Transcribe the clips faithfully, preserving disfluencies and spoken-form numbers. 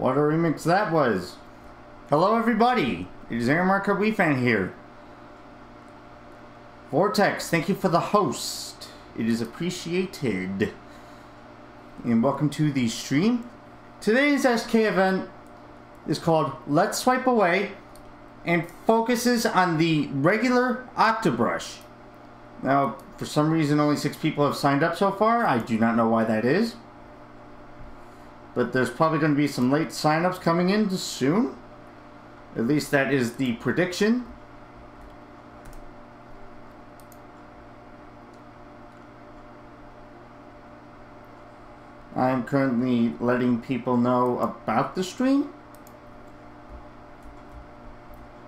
What a remix that was. Hello everybody, it is AaronTheSilverGamer here. Vortex, thank you for the host. It is appreciated. And welcome to the stream. Today's S K event is called Let's Swipe Away and focuses on the regular Octobrush. Now, for some reason, only six people have signed up so far. I do not know why that is. But there's probably going to be some late signups coming in soon. At least that is the prediction. I'm currently letting people know about the stream.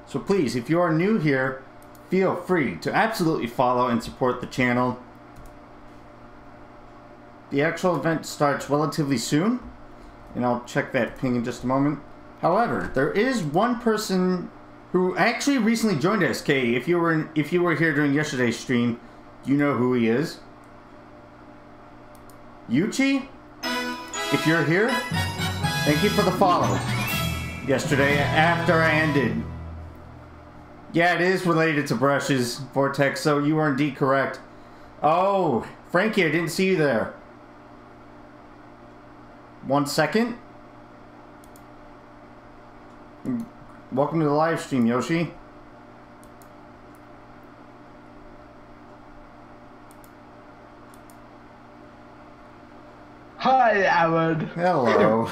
So please, if you are new here, feel free to absolutely follow and support the channel. The actual event starts relatively soon, and I'll check that ping in just a moment. However, there is one person who actually recently joined S K. If you were in, if you were here during yesterday's stream, you know who he is. Yuchi? If you're here, thank you for the follow. Yesterday, after I ended. Yeah, it is related to brushes, Vortex, so you are indeed correct. Oh, Frankie, I didn't see you there. One second. Welcome to the live stream, Yoshi. Hi, Aaron. Hello.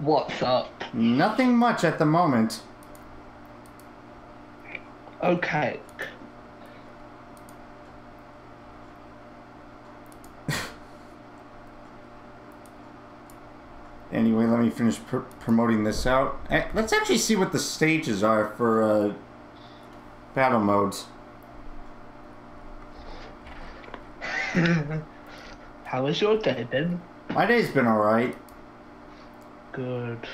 What's up? Nothing much at the moment. Okay. Anyway, let me finish pr promoting this out. Let's actually see what the stages are for uh, battle modes. How has your day been? My day's been alright. Good.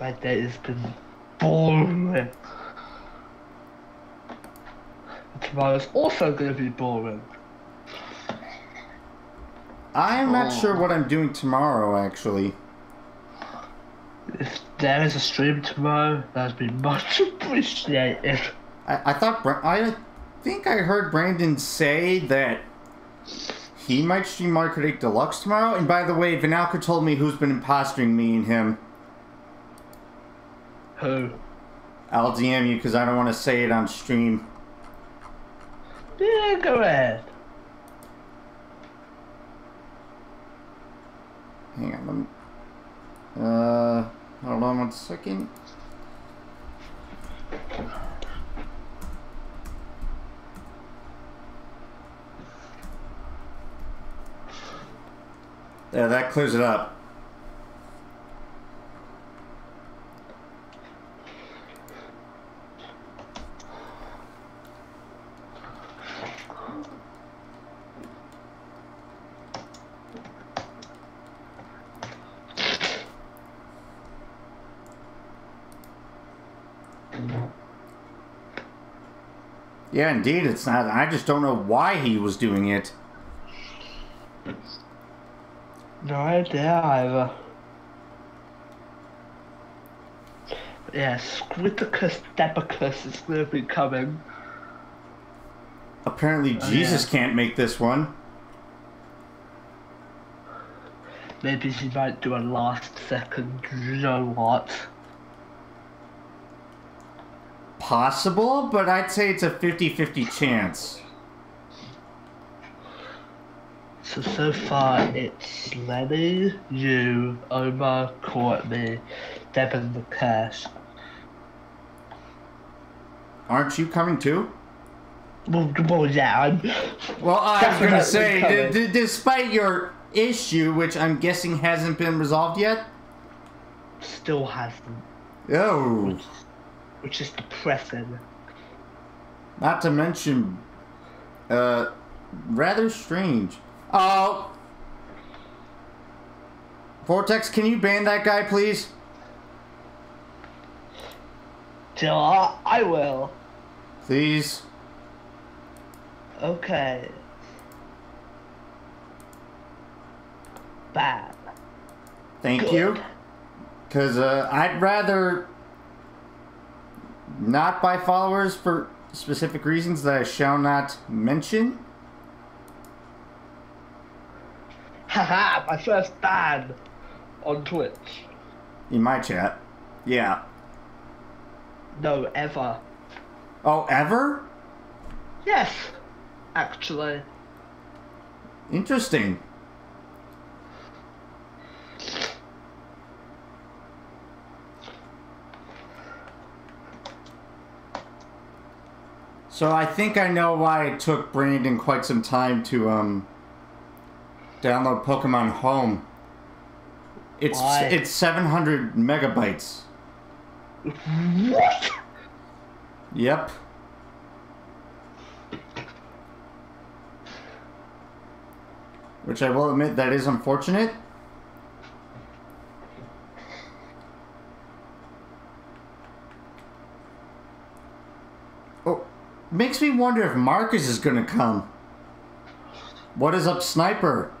My day has been boring. Tomorrow's also going to be boring. I'm oh. not sure what I'm doing tomorrow, actually. If there is a stream tomorrow, that'd be much appreciated. I, I thought... Bra I think I heard Brandon say that he might stream Mario Kart eight Deluxe tomorrow. And by the way, Vinalka told me who's been impostering me and him. Who? I'll D M you because I don't want to say it on stream. Yeah, go ahead. Hang on, let me... Uh, hold on one second. There, that clears it up. Yeah, indeed, it's not. I just don't know why he was doing it. No idea either. But yeah, Squiticus Depicus is going to be coming. Apparently, oh, Jesus yeah. can't make this one. Maybe he might do a last second, you know what? Possible, but I'd say it's a fifty fifty chance. So, so far it's Lenny, you, Omar, Courtney, Deb and Lucas. Aren't you coming too? Well, well yeah, I'm... Well, I was going to say, d d despite your issue, which I'm guessing hasn't been resolved yet? Still hasn't. Oh. Which Which is depressing. Not to mention, uh, rather strange. Oh! Vortex, can you ban that guy, please? Till I, I will. Please. Okay. Bad. Thank Good. you. Because uh, I'd rather not buy followers for specific reasons that I shall not mention. Haha, my first ban on Twitch. In my chat. Yeah. No, ever. Oh, ever? Yes, actually. Interesting. So I think I know why it took Brandon quite some time to um, download Pokemon Home. It's why? It's seven hundred megabytes. What? Yep. Which I will admit, that is unfortunate. Oh, makes me wonder if Marcus is gonna come. What is up, Sniper?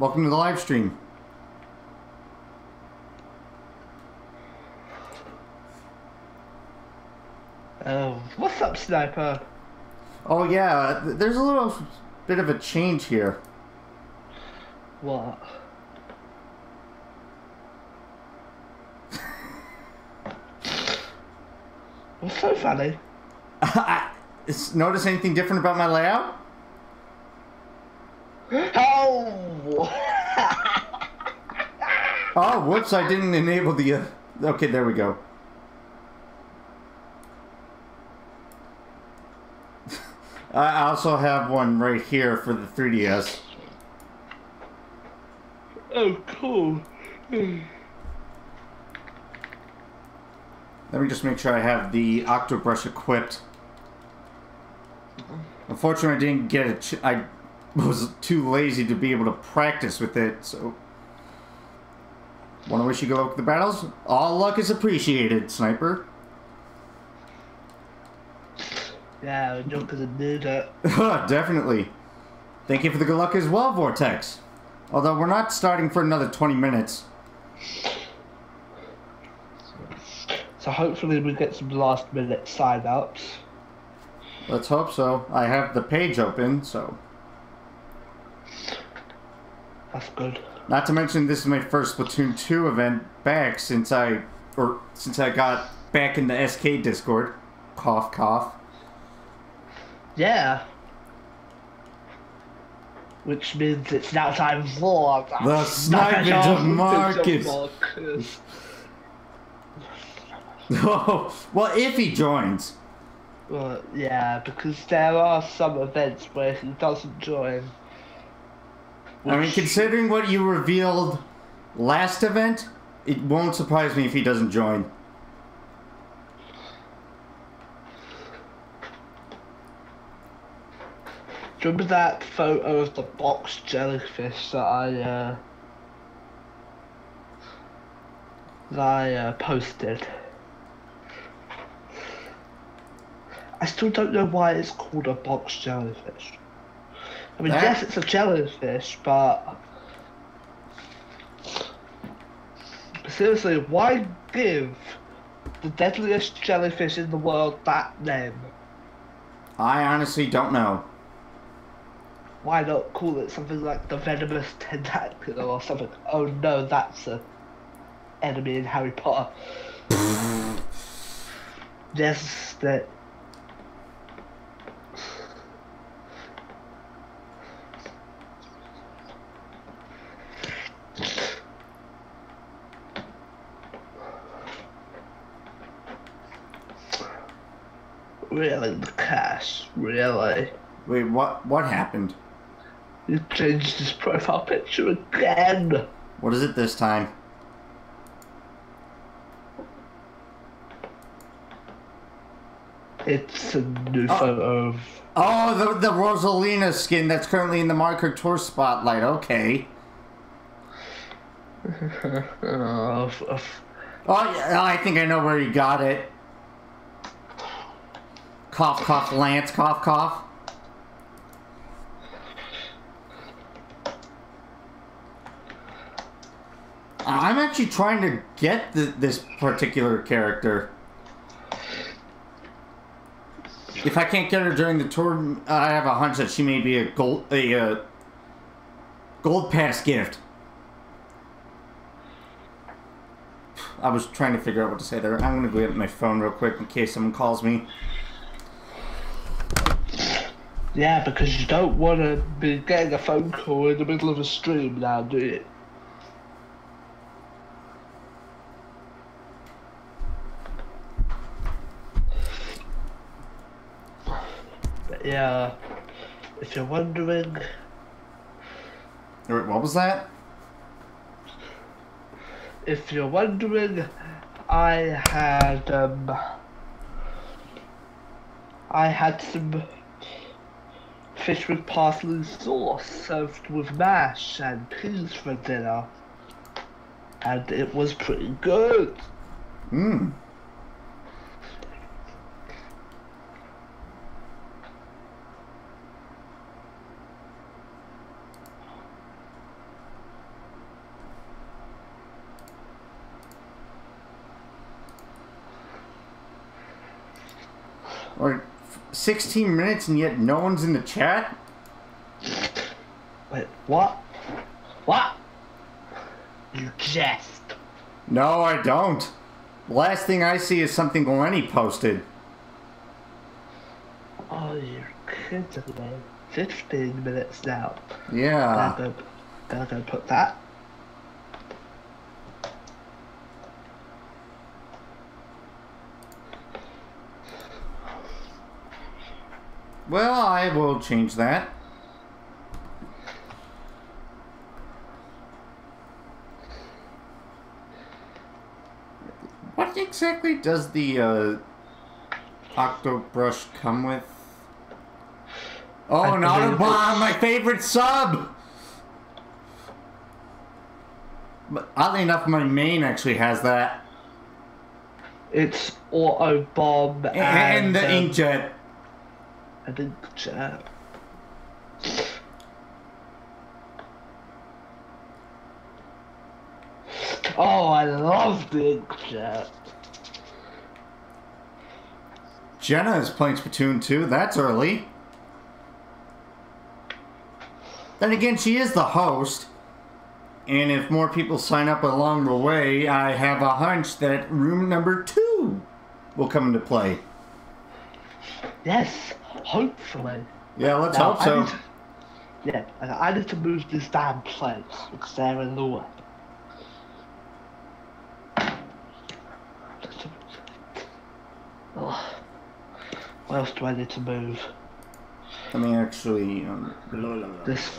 Welcome to the live stream. Oh, what's up, Sniper? Oh yeah, there's a little bit of a change here. What? What's so funny? Notice anything different about my layout? Oh! Oh, whoops, I didn't enable the... Uh... Okay, there we go. I also have one right here for the three D S. Oh, cool. Let me just make sure I have the Octobrush equipped. Unfortunately, I didn't get it. Ch I was too lazy to be able to practice with it, so... Want to wish you good luck with the battles? All luck is appreciated, Sniper. Yeah, just because I knew that. Definitely. Thank you for the good luck as well, Vortex. Although we're not starting for another twenty minutes. So hopefully we get some last minute sign ups. Let's hope so. I have the page open, so. That's good. Not to mention this is my first Splatoon two event back since I, or since I got back in the S K Discord. Cough, cough. Yeah. Which means it's now time for the sniping of Marcus. Marcus. Oh, well, if he joins. Well, yeah, because there are some events where he doesn't join. Which... I mean, considering what you revealed last event, it won't surprise me if he doesn't join. Remember that photo of the boxed jellyfish that I uh, that I uh, posted? I still don't know why it's called a boxed jellyfish. I mean, that... yes, it's a jellyfish, but seriously, why give the deadliest jellyfish in the world that name? I honestly don't know. Why not call it something like the Venomous Tentacular or something? Oh no, that's an enemy in Harry Potter. Yes, that. Really, the cash, really. Wait, what? What happened? You changed his profile picture again. What is it this time? It's a new oh. photo of... Oh, the, the Rosalina skin that's currently in the Mario Kart Tour spotlight. Okay. oh, yeah, I think I know where you got it. Cough, cough, Lance. Cough, cough. I'm actually trying to get the, this particular character. If I can't get her during the tour, I have a hunch that she may be a gold a, a gold pass gift. I was trying to figure out what to say there. I'm gonna go get my phone real quick in case someone calls me. Yeah, because you don't want to be getting a phone call in the middle of a stream now, do you? But yeah, if you're wondering... What was that? If you're wondering, I had, um... I had some... fish with parsley sauce served with mash and peas for dinner, and it was pretty good. Mmm. Or sixteen minutes and yet no one's in the chat? Wait, what? What? You jest. No, I don't. Last thing I see is something Lenny posted. Oh, you're kidding me. fifteen minutes now. Yeah. Then I'm, I'm going to put that. Well, I will change that. What exactly does the uh, Octobrush come with? Oh, an Autobomb, my favorite sub! But oddly enough, my main actually has that. It's Autobomb and, and the Inkjet. I didn't chat. Oh, I love the Inkjet. Jenna is playing Splatoon two. That's early. Then again, she is the host. And if more people sign up along the way, I have a hunch that room number two will come into play. Yes. Hopefully. Yeah, let's now, hope so. I to, yeah, I need to move this damn place because they're in the way. Oh. What else do I need to move? Let me actually. Um, blah, blah, blah. This.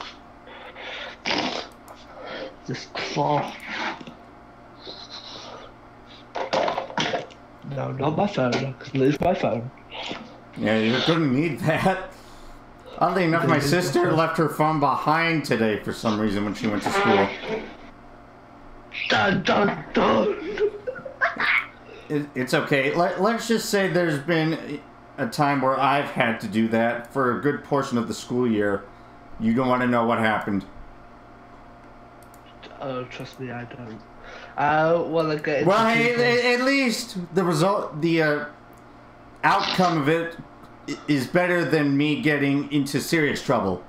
This cloth. No, not my phone. I can lose my phone. Yeah, you're gonna need that. Oddly enough, my sister left her phone behind today for some reason when she went to school. Dun, dun, dun. It, it's okay. Let, let's just say there's been a time where I've had to do that for a good portion of the school year. You don't want to know what happened. Oh, trust me, I don't. I don't want to get into well, hey, at least the result, the... Uh, outcome of it is better than me getting into serious trouble.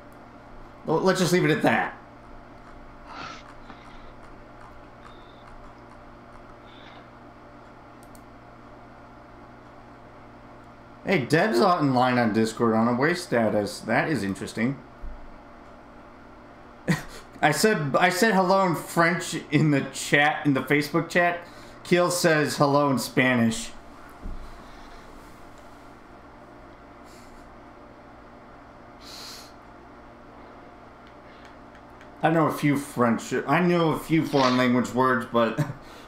Well, let's just leave it at that. Hey, Deb's online on Discord on away status. That is interesting. I said I said hello in French in the chat, in the Facebook chat. Kiel says hello in Spanish. I know a few French, I know a few foreign language words, but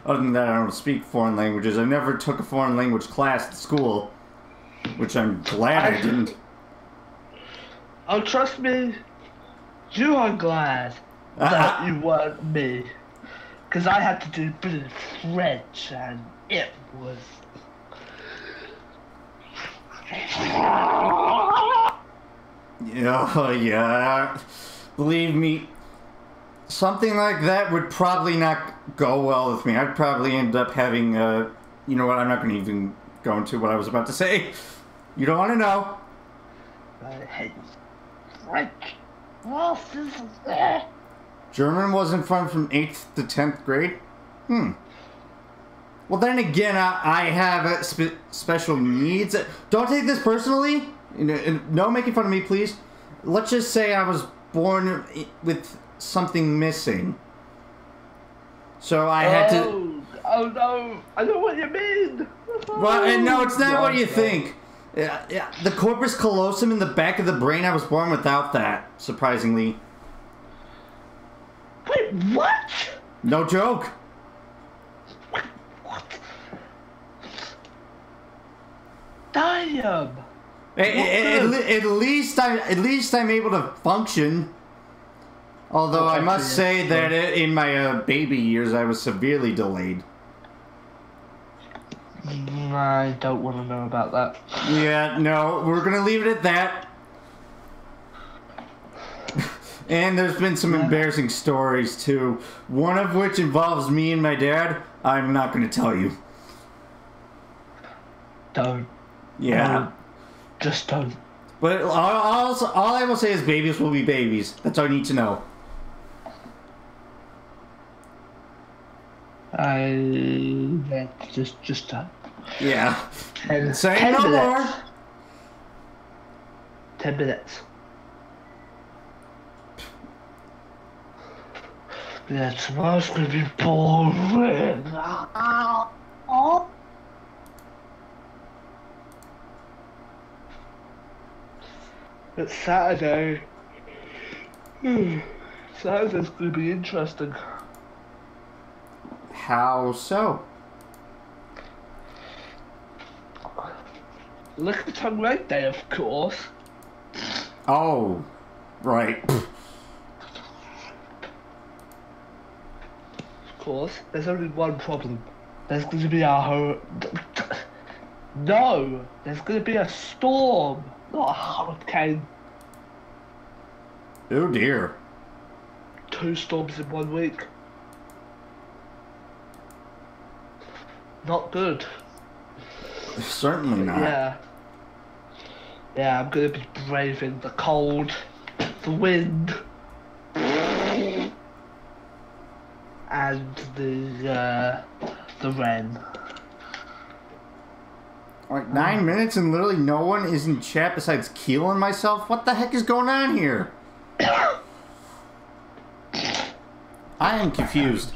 other than that, I don't speak foreign languages. I never took a foreign language class at school, which I'm glad I, I didn't. Oh, trust me, you are glad uh-huh. that you weren't me, because I had to do a bit of French, and it was... Yeah, yeah, believe me. something like that would probably not go well with me. I'd probably end up having a... You know what? I'm not going to even go into what I was about to say. You don't want to know. German wasn't fun from eighth to tenth grade? Hmm. Well, then again, I, I have a spe special needs. Don't take this personally. No making fun of me, please. Let's just say I was born with something missing. So I oh, had to... Oh, no. I know what you mean. Well, and no, it's not no, what you no. think. Yeah, yeah. The corpus callosum in the back of the brain, I was born without that, surprisingly. Wait, what? No joke. What? Damn. At, at, at least I, at least I'm able to function. Although I must say that in my uh, baby years, I was severely delayed. I don't want to know about that. Yeah, no, we're gonna leave it at that. And there's been some embarrassing stories too. One of which involves me and my dad. I'm not gonna tell you. Don't. Yeah. Don't. Just don't. But all, all, all I will say is babies will be babies. That's all I need to know. I that just just done. Yeah. Ten, Say ten no minutes. more. Ten minutes. Yeah, tomorrow's gonna be boring. Oh. It's Saturday. Saturday's gonna be interesting. How so? Look at Tongue Right Day, of course. Oh, right. Of course, there's only one problem. There's going to be a hur- No, there's going to be a storm, not a hurricane. Oh dear. Two storms in one week. Not good. Certainly not. Yeah. Yeah, I'm gonna be braving the cold, the wind, and the uh, the rain. Like nine um, minutes and literally no one is in chat besides Keel and myself. What the heck is going on here? I am confused.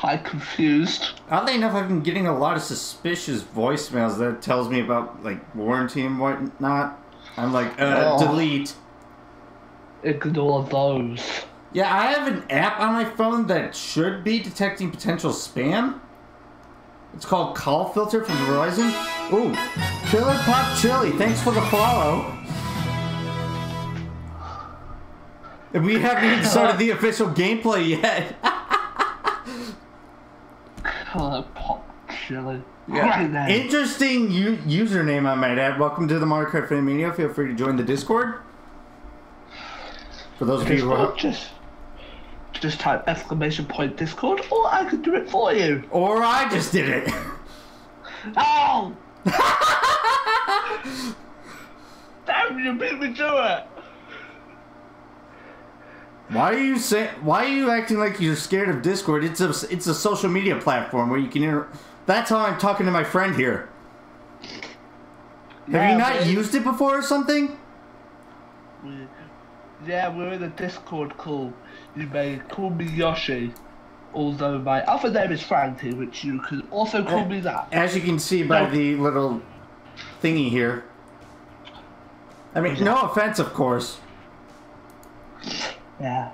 I'm confused. Oddly enough, I've been getting a lot of suspicious voicemails that tells me about, like, warranty and whatnot. I'm like, uh, oh, delete. Ignore those. Yeah, I have an app on my phone that should be detecting potential spam. It's called Call Filter from Verizon. Ooh, Killer Pop Chili, thanks for the follow. And we haven't even started the official gameplay yet. Hello, Pop Chili. Yeah. Interesting u username, I might add. Welcome to the Mario Kart Fan Media. Feel free to join the Discord. For those of you who are... Just, just type exclamation point Discord, or I could do it for you. Or I just did it. Ow! Damn, you beat me to it. Why are you say? Why are you acting like you're scared of Discord? It's a it's a social media platform where you can inter. That's how I'm talking to my friend here. Yeah, have you not used it before or something? We, yeah, we're in a Discord call. You may call me Yoshi, although my other name is Frankie, which you can also call and, me that. As you can see by no. the little thingy here. I mean, yeah. No offense, of course. Yeah,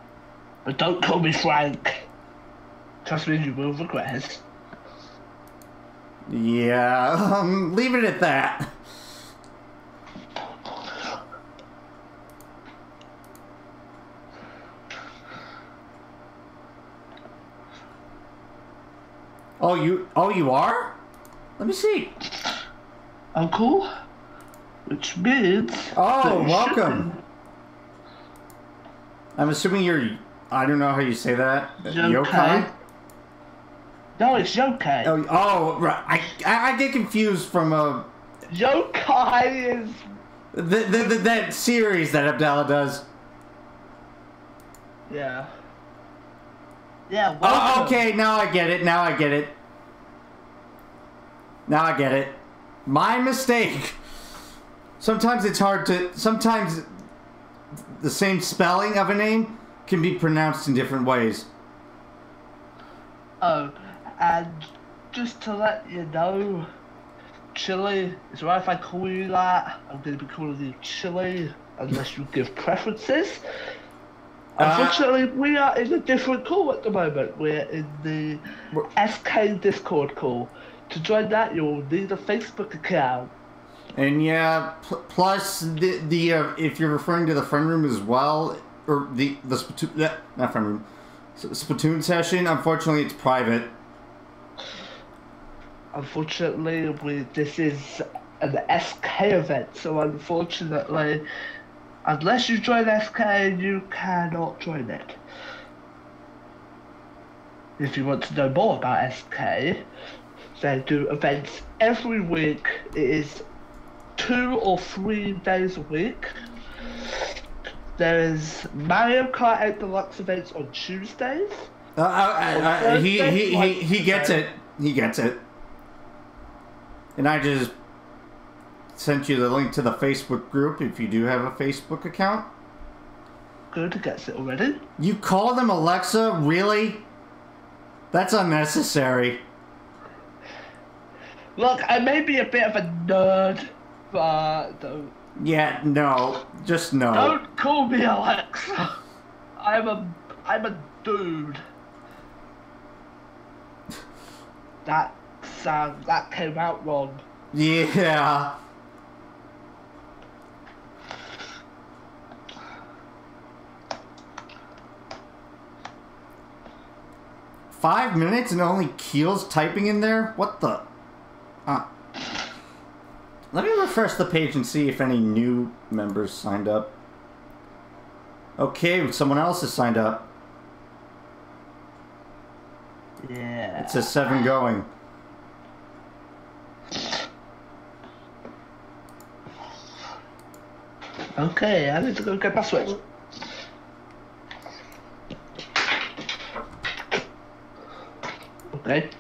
but don't call me Frank. Trust me, you will regret it. Yeah, um, leave it at that. Oh, you, oh, you are? Let me see. Uncle? Which means... Oh, welcome. Shouldn't. I'm assuming you're... I don't know how you say that. Yokai? Yokai? No, it's Yokai. Oh, oh right. I, I, I get confused from a... Yokai is... The, the, the, that series that Abdallah does. Yeah. Yeah, welcome. Oh, okay, now I get it, now I get it. Now I get it. My mistake. Sometimes it's hard to... Sometimes the same spelling of a name can be pronounced in different ways. Oh, and just to let you know... Chili, it's alright if I call you that. I'm going to be calling you Chili, unless you give preferences. Unfortunately, uh, we are in a different call at the moment. We're in the S K Discord call. To join that, you'll need a Facebook account. And yeah, plus the the uh, if you're referring to the friend room as well, or the the Splatoon, not friend room, Splatoon session. Unfortunately, it's private. Unfortunately, we, this is an S K event, so unfortunately, unless you join S K, you cannot join it. If you want to know more about S K, they do events every week. It is two or three days a week. There is Mario Kart eight Deluxe events on Tuesdays. Uh, I, I, I, he, he, he, he gets it. He gets it. And I just sent you the link to the Facebook group if you do have a Facebook account. Good, gets it already. You call them Alexa? Really? That's unnecessary. Look, I may be a bit of a nerd, but don't... Yeah, no. Just no. Don't call me Alexa. I'm a... I'm a dude. That... Um, that came out wrong. Yeah. Five minutes and only Keel's typing in there? What the? Huh. Let me refresh the page and see if any new members signed up. Okay, someone else has signed up. Yeah. It says seven going. Okay, I need to go get my Switch. Okay.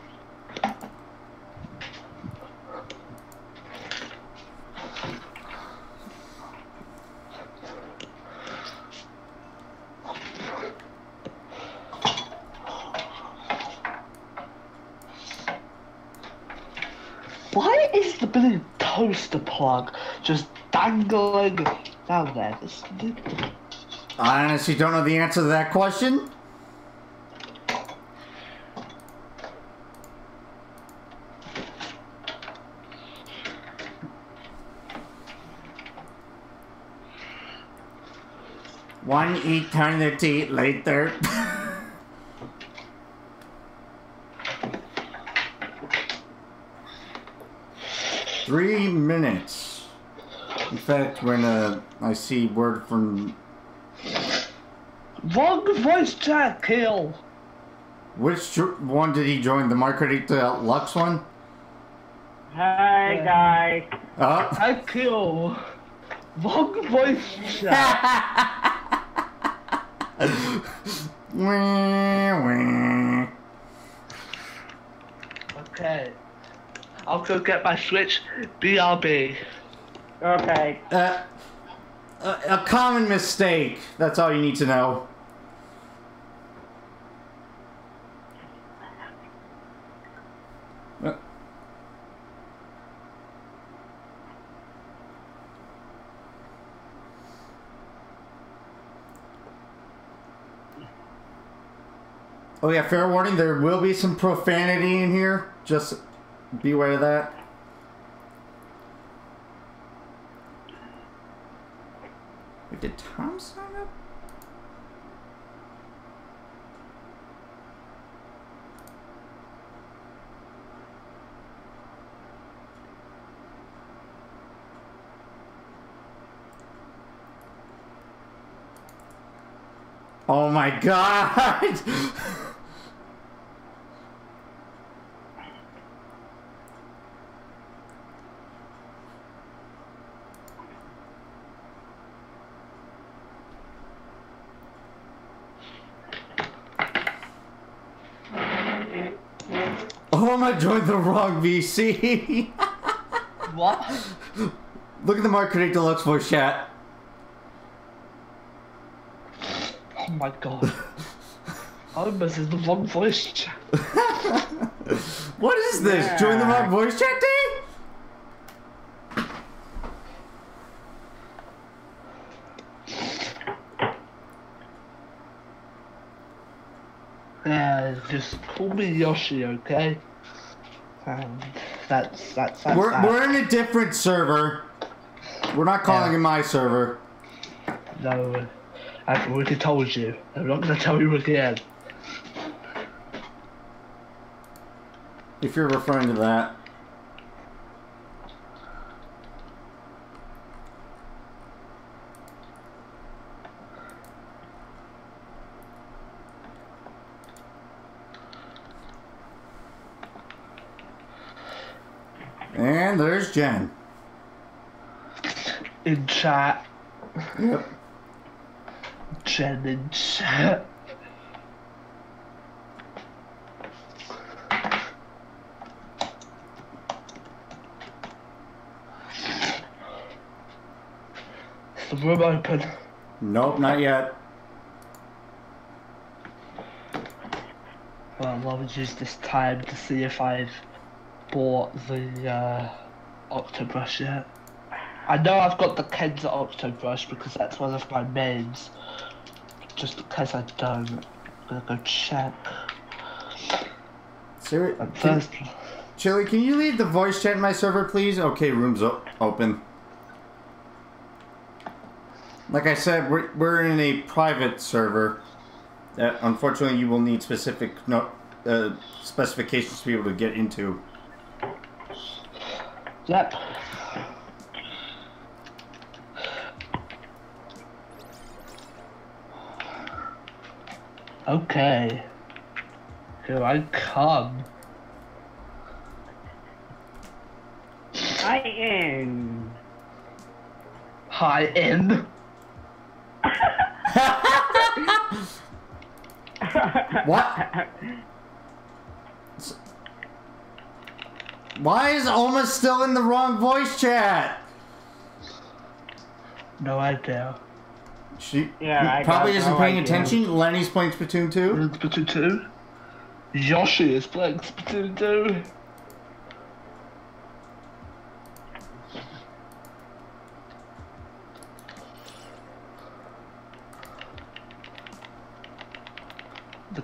Why is the bloody toaster plug just dangling? Now that is... I honestly don't know the answer to that question. One eternity later. Three minutes. In fact, when uh, I see word from... Wrong voice chat, Kill! Which one did he join? The Mario Kart eight Deluxe one? Hi, guys. Uh? Hi, Kill. Wrong voice chat. Okay. I'll go get my Switch. B R B. Okay. Uh, a, a common mistake. That's all you need to know. Uh. Oh yeah, fair warning, there will be some profanity in here. Just be aware of that. Did Tom sign up? Oh my god! Oh, I joined the wrong V C. What? Look at the Mario Kart eight Deluxe voice chat. Oh my god. Oh, this is the wrong voice chat. What is this? Yeah. Join the wrong voice chat day? Yeah, just call me Yoshi, okay? Um, that's that's, that's we're, that. We're in a different server. We're not calling yeah. it my server. No, I've already told you. I'm not gonna tell you again. If you're referring to that. And there's Jen. In chat. Yep. Jen in chat. Is the room open? Nope, not yet. Well, I would use this time to see if I've bought the uh, Octobrush yet. I know I've got the Kenza Octobrush because that's one of my mains. Just because I don't, I'm gonna go check. Siri, can, first... Chili, can you leave the voice chat in my server, please? Okay, room's open. Like I said, we're, we're in a private server. That unfortunately, you will need specific no uh, specifications to be able to get into. Yep. Okay, here I come. Hi in. Hi in. What? Why is Oma still in the wrong voice chat? No idea. She yeah, probably got, isn't no paying idea. attention. Lenny's playing Splatoon two. Splatoon two. Yoshi is playing Splatoon two. The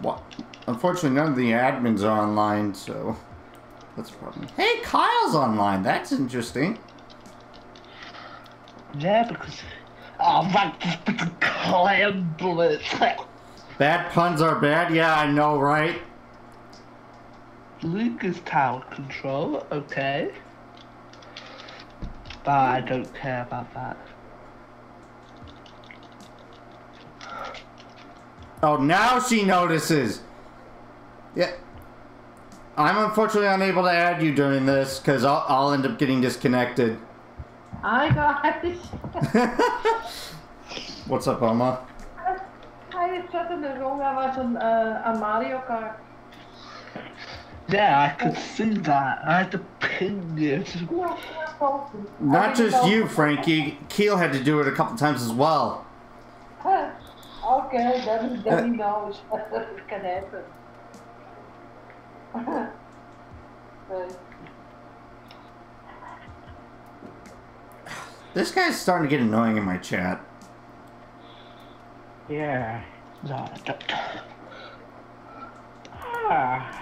what? Unfortunately, none of the admins are online, so that's a problem. Hey, Kyle's online. That's interesting. Yeah, because oh, that's the clam bullet. Bad puns are bad. Yeah, I know, right? Link is tower control. Okay, but I don't care about that. Oh, now she notices. Yeah, I'm unfortunately unable to add you during this because I'll I'll end up getting disconnected. Hi guys! What's up, Oma? I was just in the room, there was an, uh, a Mario Kart. Yeah, I could see that. I had to ping you. Not just you, Frankie. Keel had to do it a couple times as well. Okay, then, then he knows what can happen. Right. This guy's starting to get annoying in my chat. Yeah. No, don't. Ah.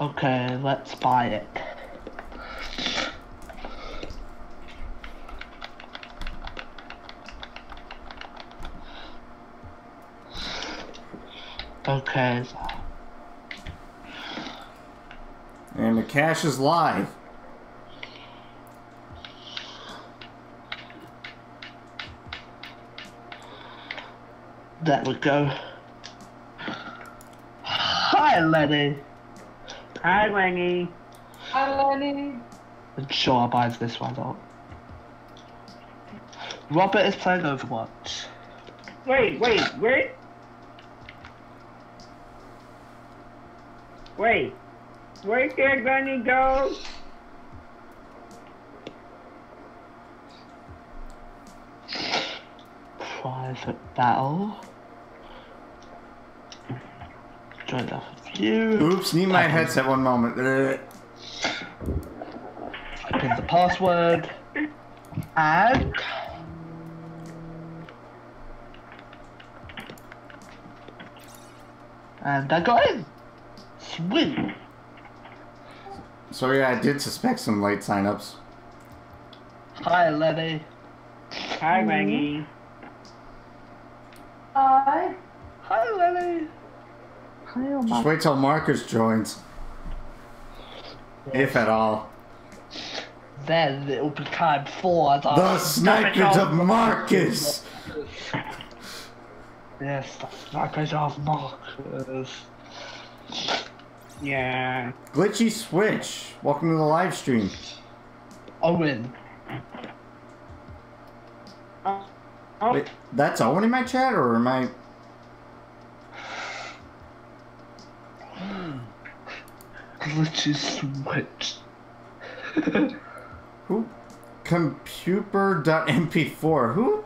Okay, let's buy it. Because. And the cache is live. That would go. Hi, Lenny. Hi, Lenny. Hi, Lenny. I'm sure I'll buy this one up. Robert is playing Overwatch. Wait, wait, wait. Wait. Where's your bunny go? Private battle. Join that with you. Oops, need my headset one moment. Pin the password. Add. And I got in. Sweet. So yeah, I did suspect some late signups. Hi, Lenny. Hi, Maggie. Hi. Hi, Lenny. Hi, Omar. Just wait till Marcus joins, yes. If at all. Then it will be time for the, the snipers of Marcus. Marcus. Yes, the snipers of Marcus. Yeah. Glitchy Switch. Welcome to the live stream. Owen. Oh. Oh. Wait, that's Owen in my chat, or am I? Glitchy Switch. Who? Computer dot M P four. Who?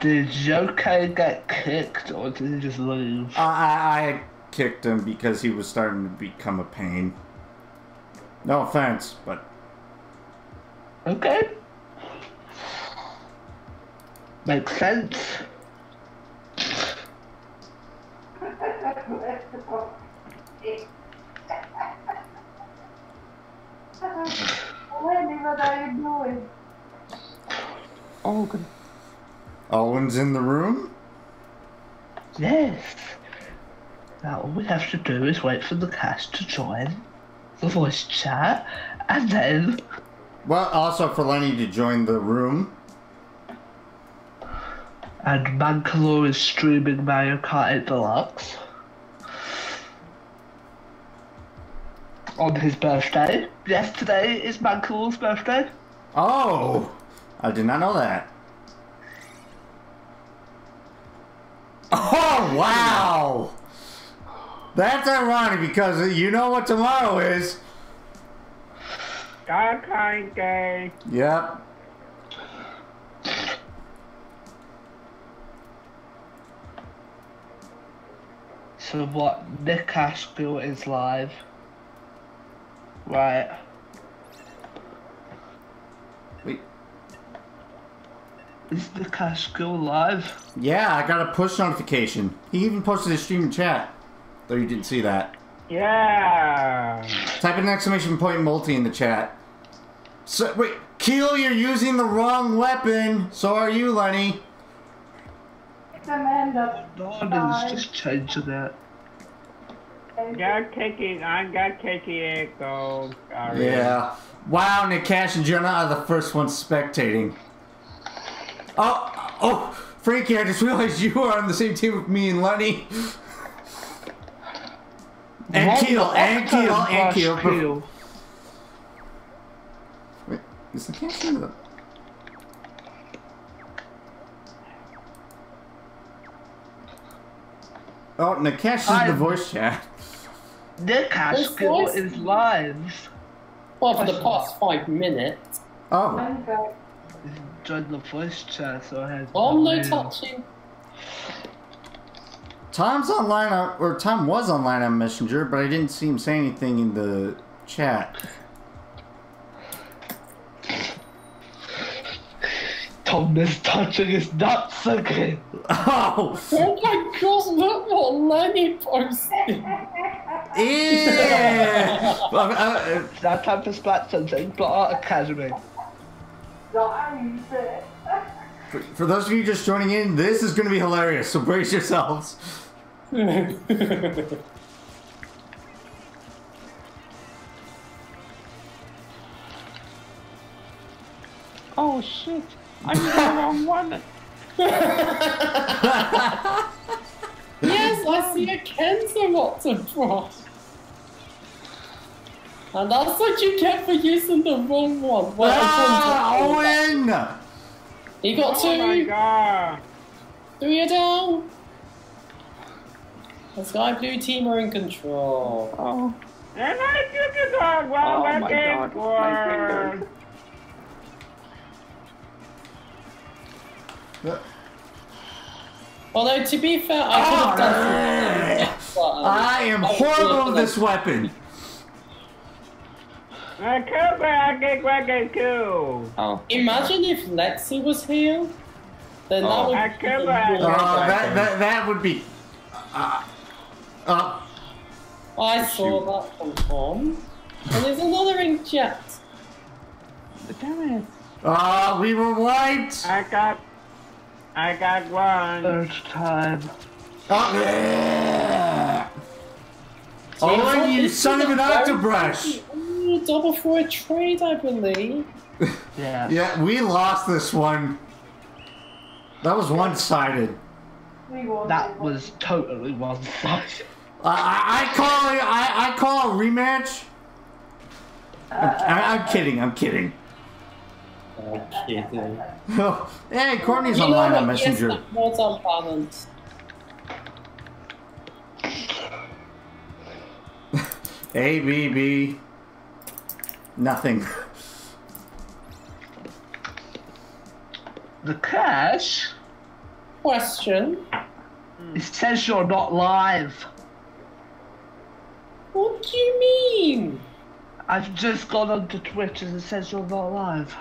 Did Yokai get kicked, or did he just leave? I, I kicked him because he was starting to become a pain. No offense, but... Okay. Makes sense. What are you doing? Oh, good. Owen's in the room? Yes. Now all we have to do is wait for the cash to join the voice chat, and then... Well, also for Lenny to join the room. And Mancalo is streaming Mario Kart eight Deluxe. On his birthday. Yesterday is Mancalo's birthday. Oh! I did not know that. Oh, wow! That's ironic because you know what tomorrow is. Yokai Day. Yep. So what? Nick Ashgill is live. Right. Is the cash still live? Yeah, I got a push notification. He even posted his stream in chat. Though you didn't see that. Yeah. Type an exclamation point multi in the chat. So wait, Keel, you're using the wrong weapon. So are you, Lenny. It's Amanda. Donald's just changing that. I got taking I got taking it gold. Yeah. Wow, Nick Cash and Jenna are the first ones spectating. Oh, oh, Frankie, I just realized you are on the same team with me and Lenny. And Keel, and Keel, and Keel. Wait, is the cash in the... Oh, Nikesh is in the voice chat. Nikesh is live. Well, for the past five minutes. Oh. Join the voice chat, so I had. Oh, no touching. Tom's online, on, or Tom was online on Messenger, but I didn't see him say anything in the chat. Tom is touching his nuts again. Oh! Oh my gosh, look what Lenny posted. Yeah! That time for Splatoon two, but Art Academy. For, for those of you just joining in, this is going to be hilarious, so brace yourselves. Oh shit, I'm the wrong one. Yes, I see a Kenza Octobrush. And that's what you get for using the wrong one. Well, ah, Owen! He got oh two. My God. Three are down. The Sky Blue team are in control. Oh. And I took it on. Well, oh my God. My finger. Although, to be fair, I could have oh, done something else, but, um, I am I horrible at this weapon. I can't get record too. Oh. Imagine if Lexi was here. Then oh. that would I be can't really uh, that, that, that would be... Uh, uh, I saw you. That from Tom. And there's another Inkjet. Damn it. Ah, uh, we were white! I got... I got one. First time. Oh, yeah. Oh you son of an Octobrush! Ooh, double for a trade, I believe. Yeah. Yeah, we lost this one. That was one-sided. That was totally one-sided. I, I call it. I, I call a rematch. I'm, I, I'm kidding. I'm kidding. Oh, hey, Courtney's you online on Messenger. Yes, that's unbalanced. A, B, B. Nothing. The cash question. It says you're not live. What do you mean? I've just gone onto Twitch and it says you're not live.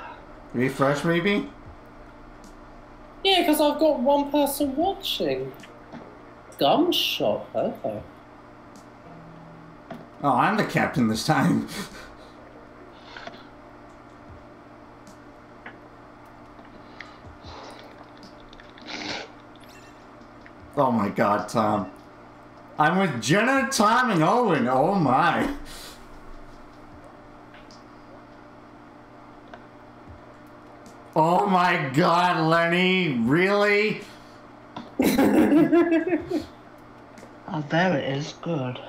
Refresh, maybe? Yeah, because I've got one person watching. Gum shop, okay. Oh, I'm the captain this time. Oh my God, Tom. I'm with Jenna, Tom, and Owen. Oh my. Oh my God, Lenny! Really? Oh, there it is. Good.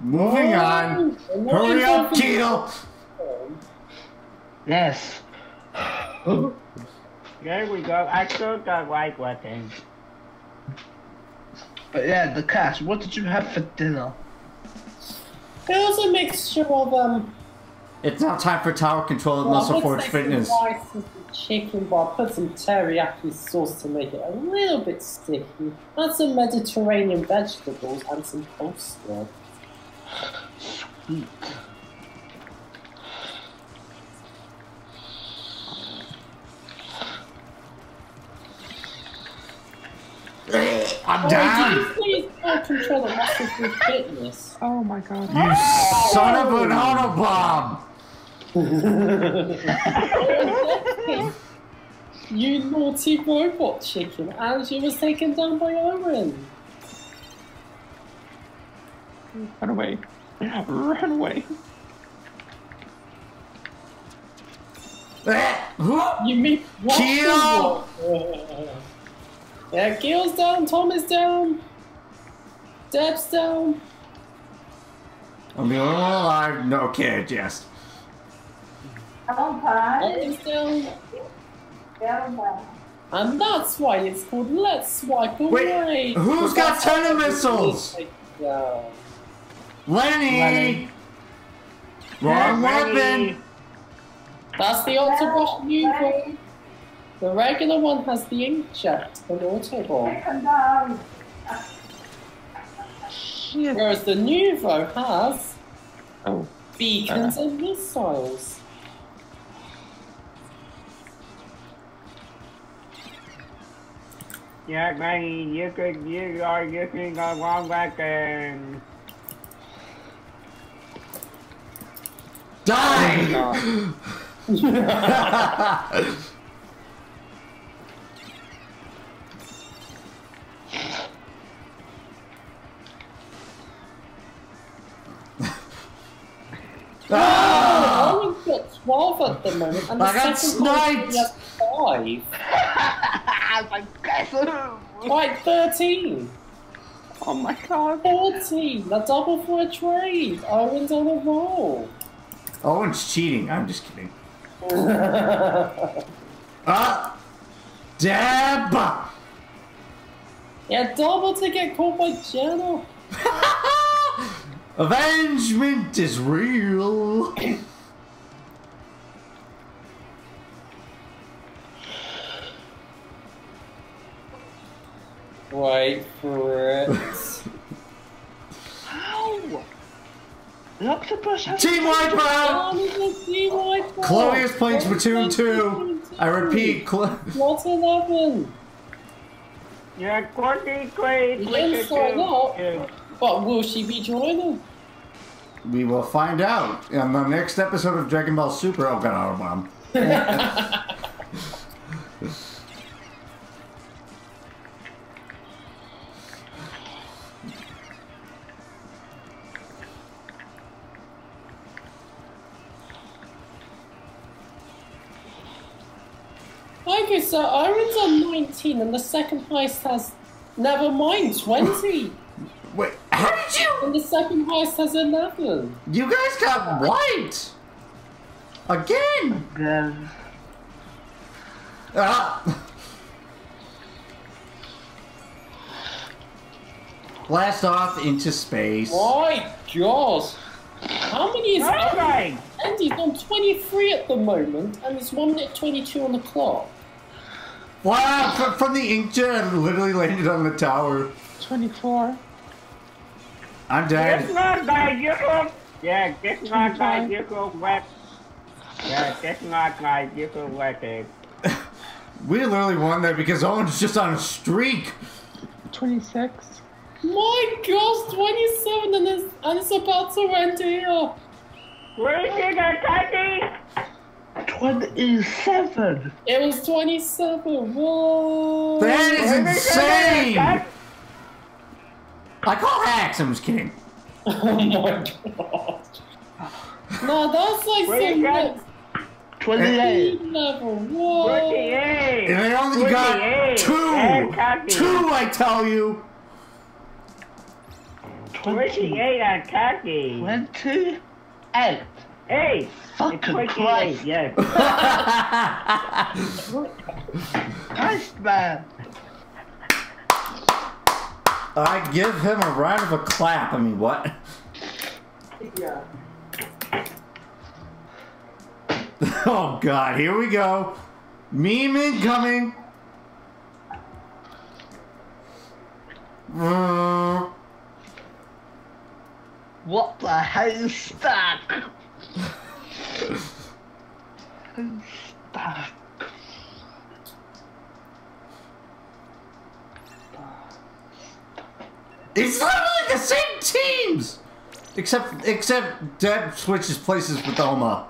Moving oh, on. Hurry up, Keel. Yes. There we go. I still got white weapons. But yeah, the cash. What did you have for dinner? It was a mixture of um. It's now time for tower control and muscle force fitness. I put some rice in the chicken bar, put some teriyaki sauce to make it a little bit sticky, add some Mediterranean vegetables and some coleslaw. Sweet. I'm oh, down! Please don't control the muscle force fitness. Oh my God. You oh. son of an Autobomb! You naughty robot chicken, and you was taken down by Owen. Run away. Run away. You mean what? Kill! Yeah, Gil's down, Tom is down, Deb's down. I'm the only one alive, no kid, yes. Ellen's down. Yeah, and that's why it's called Let's Swipe Away. Wait, who's got tenor missiles? Lenny! Lenny. Wrong Lenny. Weapon! That's the Octobrush new one. The regular one has the Inkjet, the Autobomb. Shit. Whereas the Nuvo has oh. beacons uh. and missiles. Yeah, Granny, you could you are using a wrong weapon. Die! Ah! No, I've got twelve at the moment, and I the got sniped! I five! My God! Like thirteen! Oh my God! fourteen! A double for a trade! Owen's on a roll! Owen's cheating, I'm just kidding. Ah! Dab! Yeah, double to get caught by Jenna! Avengement is real. Wait for it. Ow! The Octobrush has Team Wipeout! Chloe is playing Splatoon two. I repeat, Chloe. What's eleven? You're quite great. Yes, I know. But will she be joining? We will find out in the next episode of Dragon Ball Super. Oh God, Autobomb. Okay, so Aaron's on nineteen, and the second highest has, never mind, twenty. Wait, how did you? And the second highest has eleven. You guys got white again. Again. Ah. Blast off into space. My God. How many is Andy? Andy's on twenty-three at the moment, and it's one minute twenty-two on the clock. Wow, from the inkjet, I literally landed on the tower. twenty-four. I'm dead. Get not my vehicle. Yeah, get not my vehicle wet. Yeah, get not my vehicle wet, dude. We literally won there because Owen's just on a streak. twenty-six. My gosh, twenty-seven, and it's, and it's about to end here. Where is it at, twenty-seven. It was twenty-seven. Whoa. That is insane. I call hacks, I'm just kidding. Oh my God. No, that's like saying that. twenty-eight. Level. Whoa. twenty-eight. And I only got two. Two, I tell you. twenty-eight on cocky. twenty-eight. Hey. Fucking Christ. Yeah. Christ, man. I give him a round of a clap. I mean, what? Yeah. Oh, God. Here we go. Meme incoming. What the hell is that? Stuck. It's literally the same teams! Except, except Deb switches places with Oma.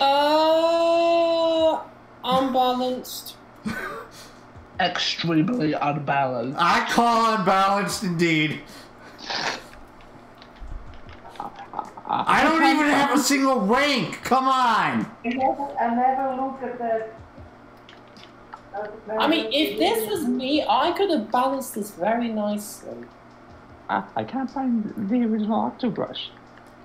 Uh, unbalanced. Extremely unbalanced. I call unbalanced indeed. I don't even have a single rank! Come on! I never, I never look at the... I mean, if this was me, I could have balanced this very nicely. I, I can't find the original Octobrush.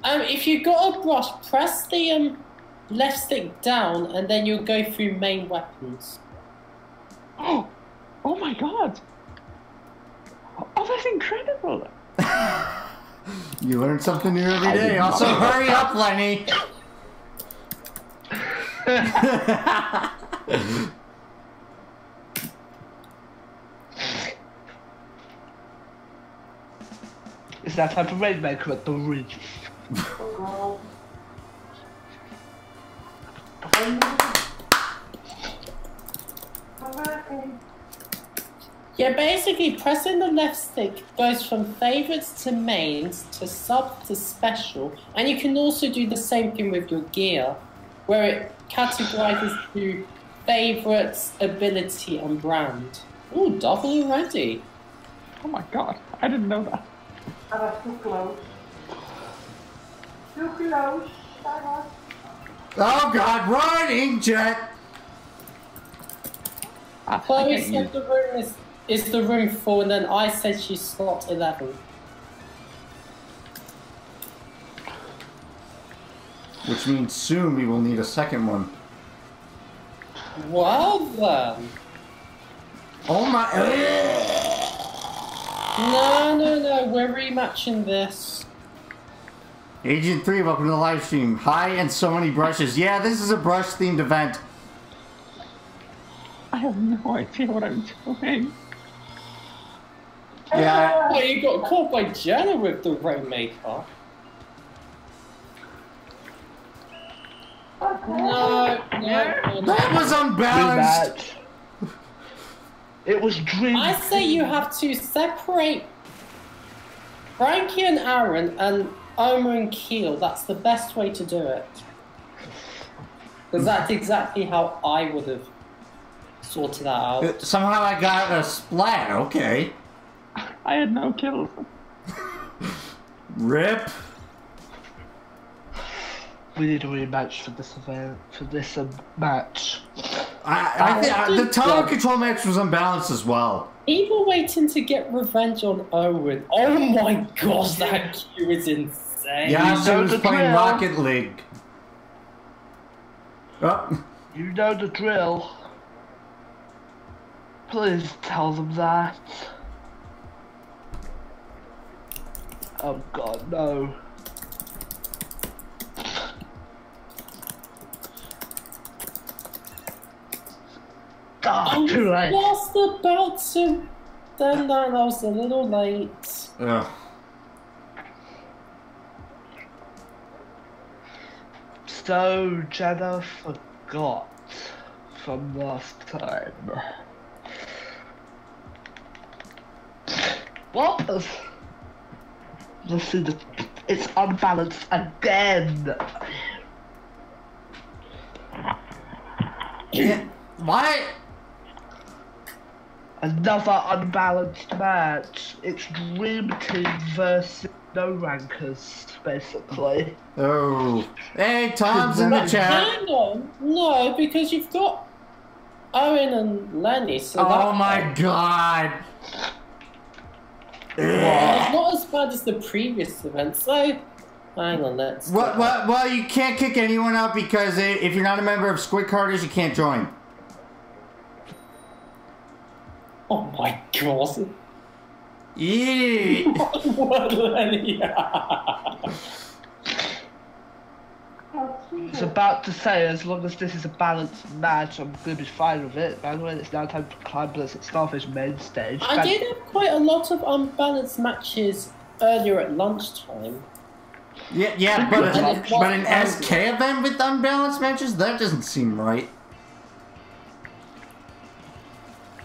Um, if you got a brush, press the um, left stick down, and then you'll go through main weapons. Oh! Oh my God! Oh, that's incredible! You learn something new every day. Also, hurry up, Lenny! Is that how to Rainmaker at the roof? Yeah, basically pressing the left stick goes from favorites to mains to sub to special, and you can also do the same thing with your gear, where it categorizes to favorites, ability, and brand. Ooh, double already. Oh my god, I didn't know that. Oh, that's too close. Too close. Oh god, run, Inkjet! Chloe said the room is, is the room full, and then I said she's slot eleven. Which means soon we will need a second one. Well then. Oh my. No, no, no, we're rematching this. Agent three, welcome to the live stream. Hi, and so many brushes. Yeah, this is a brush themed event. I have no idea what I'm doing. Yeah. Oh, you got caught by Jenna with the Rainmaker. No, no, no, no. That was unbalanced. It was dream. I say you have to separate Frankie and Aaron and Omer and Keel. That's the best way to do it. Because that's exactly how I would have sorted that out. Somehow I got a splat. Okay. I had no kill. Rip. We need a rematch for this event, for this uh, match. I, I think I, the tower yeah. control match was unbalanced as well. People waiting to get revenge on Owen. Oh my gosh, that queue is insane. Yeah, so was playing drill. Rocket League. Oh. You know the drill. Please tell them that. Oh god, no. I was just about to. Then I was a little late. Yeah. So Jenna forgot from last time. What? Let's see the. It's unbalanced again. Yeah. Why? Another unbalanced match. It's Dream Team versus no rankers, basically. Oh. Hey, Tom's in the chat. Hang on. No, because you've got Owen and Lenny. So oh my one. god. Well, it's not as bad as the previous event, so hang on, let's. Well, well, well, you can't kick anyone out because if you're not a member of Squid Karters, you can't join. Oh my god. Yeah. I was about to say, as long as this is a balanced match, I'm going to be fine with it. By the way, it's now time for Climb Blitz at Starfish main stage. I did have quite a lot of unbalanced matches earlier at lunchtime. Yeah, yeah, but, a, but an S K event with unbalanced matches? That doesn't seem right.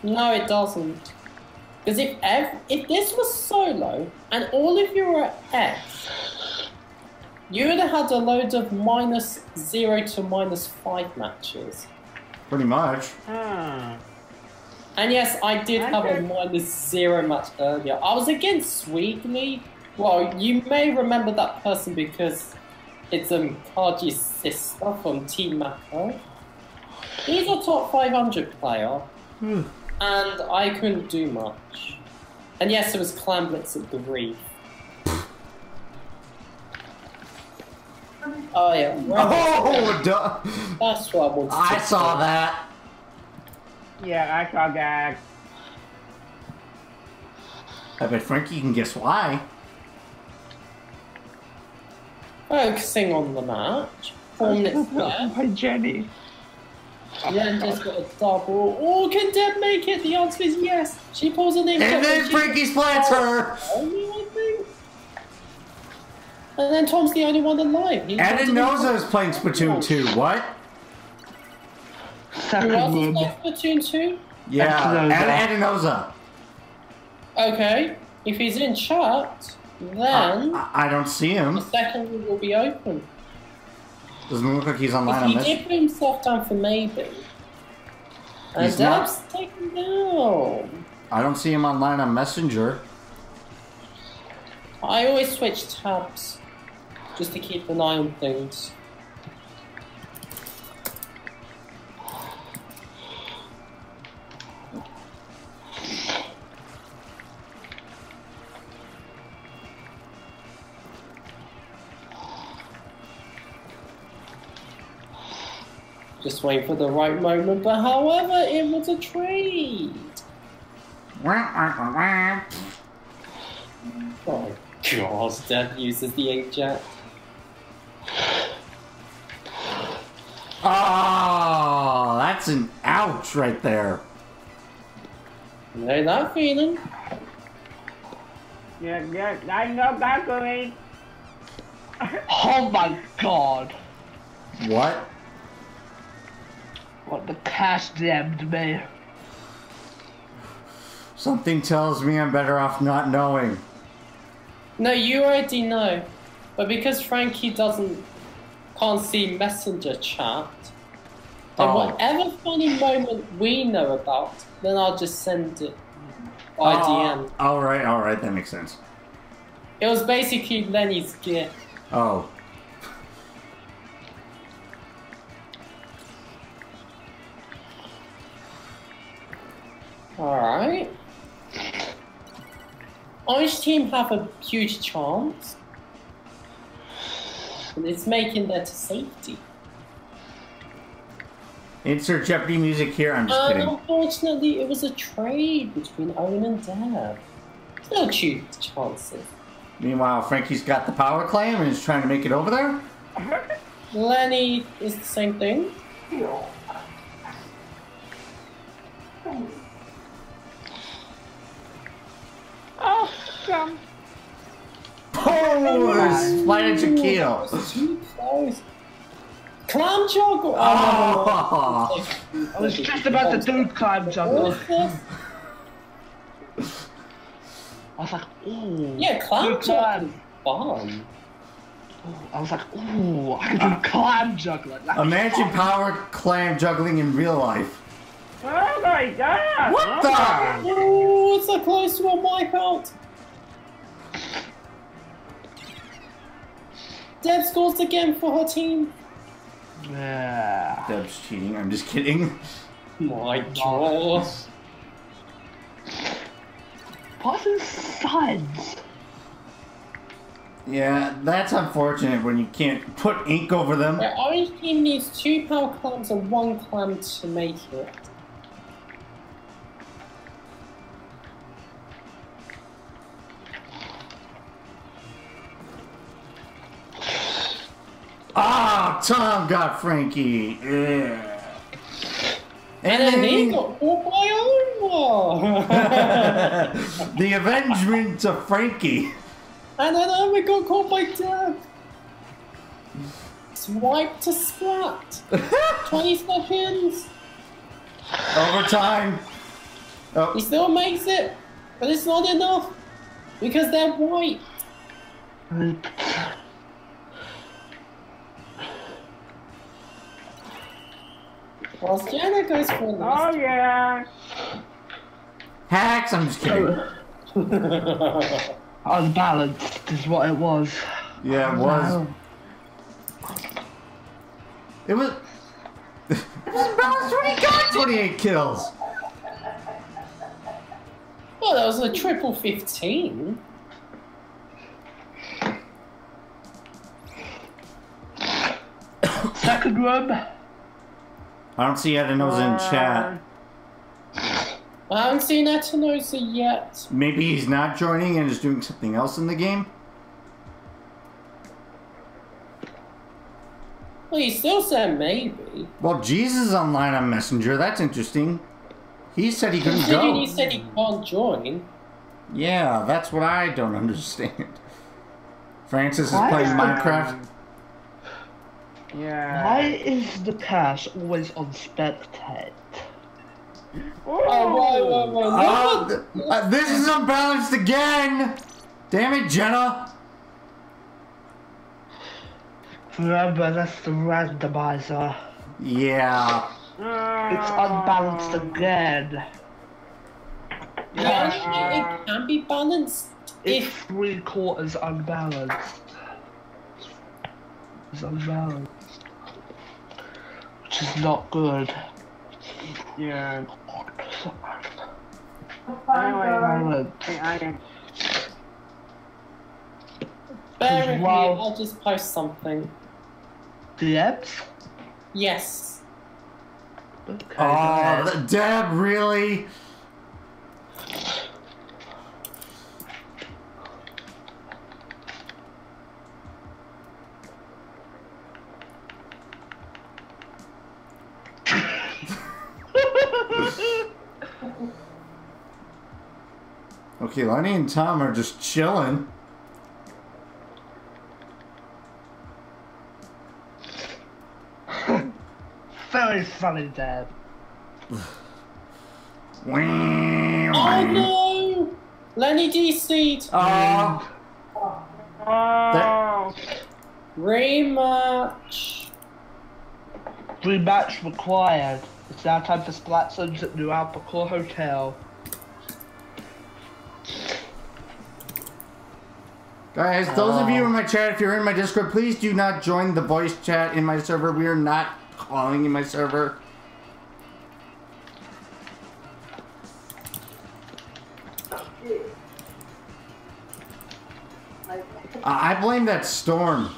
No, it doesn't. Because if ev if this was solo and all of you were at X, you would have had a load of minus zero to minus five matches. Pretty much. Hmm. And yes, I did I have heard. a minus zero match earlier. I was against Sweetly. Well, you may remember that person because it's um, Kaji's sister from Team Mako. He's a top five hundred player. Hmm. And I couldn't do much. And yes, it was Clan Blitz at the Reef. Oh yeah. Oh, duh. That's what I wanted to I talk saw about. that. Yeah, I saw that. I bet Frankie can guess why. Focusing on the match. Four minutes left. Hi, Jenny. Yen just got a double. Oh, can Deb make it? The answer is yes. She pulls an Inkjet. And then Frankie splats her. Only one thing. And then Tom's the only one alive. Adam knows I was playing Splatoon two. What? Who else is playing Splatoon two? Yeah, Adenoza. Okay, if he's in chat, then... I, I don't see him. The second will be open. Doesn't look like he's online. If he on did put himself down for maybe. And Dab's taken down. I don't see him online on Messenger. I always switch tabs, just to keep an eye on things. Just wait for the right moment, but however, it was a trade. Oh God, Deb uses the inkjet. Oh, that's an ouch right there. You know that feeling? Yeah, yeah, I know that feeling. Oh my God. What? What the cash damned me. Something tells me I'm better off not knowing. No, you already know. But because Frankie doesn't, can't see messenger chat, then oh. whatever funny moment we know about, then I'll just send it by oh, D M. All right, all right, that makes sense. It was basically Lenny's gift. Oh. Alright. Orange team have a huge chance. And it's making that to safety. Insert Jeopardy music here, I'm just um, kidding. Unfortunately, it was a trade between Owen and Dad. No huge chances. Meanwhile, Frankie's got the power claim and is trying to make it over there. Lenny is the same thing. Yeah. Oh. Oh, come. Pose! Why did you kill? Clam juggle! Oh. I was just about to do clam juggle. I was like, ooh. Yeah, clam juggle is fun. I was like, ooh, I can do clam juggling. That's Imagine fun. power clam juggling in real life. Oh my God! What oh the? Oh, it's so close to a wipeout. Deb scores again for her team. Yeah. Deb's cheating. I'm just kidding. My God. Parsons' sons. Yeah, that's unfortunate when you can't put ink over them. The orange team needs two power clams and one clam to make it. Ah, oh, Tom got Frankie. Yeah. And, and then he got pulled by Omar. The avengement of Frankie. And then Omar got caught by Deb. Swipe to splat. Twenty seconds. Overtime. Oh. He still makes it, but it's not enough because they're white. Well, Jenna goes for this. Oh, yeah. Hacks, I'm just kidding. I was balanced, is what it was. Yeah, it was. It was... It was balanced when he got twenty-eight kills. Well, that was a triple fifteen. Second rub. I don't see Adenoza uh, in chat. I haven't seen Adenoza yet. Maybe he's not joining and is doing something else in the game? Well, he still said maybe. Well, Jesus online on Messenger. That's interesting. He said he couldn't go. He said he can't join. Yeah, that's what I don't understand. Francis is Why playing is Minecraft. Yeah. Why is the cash always on spectate? Oh, whoa, whoa, whoa. Oh, uh, this is unbalanced again. Damn it, Jenna. Yeah. It's unbalanced again. Yeah. It can't be balanced. It's if three quarters unbalanced. It's unbalanced. Which is not good. Yeah. Anyway, anyway. Bear with me, I'll just post something. D Ms? Yes. Okay, oh, the Deb, really? Okay, Lenny and Tom are just chilling. Very funny, Dad. Oh no! Lenny D C'd. Oh. Oh. Rematch. Rematch required. It's now time for Splatoons at New Alpacore Hotel. Guys, those uh, of you in my chat, if you're in my Discord, please do not join the voice chat in my server. We are not calling in my server. Uh, I blame that storm.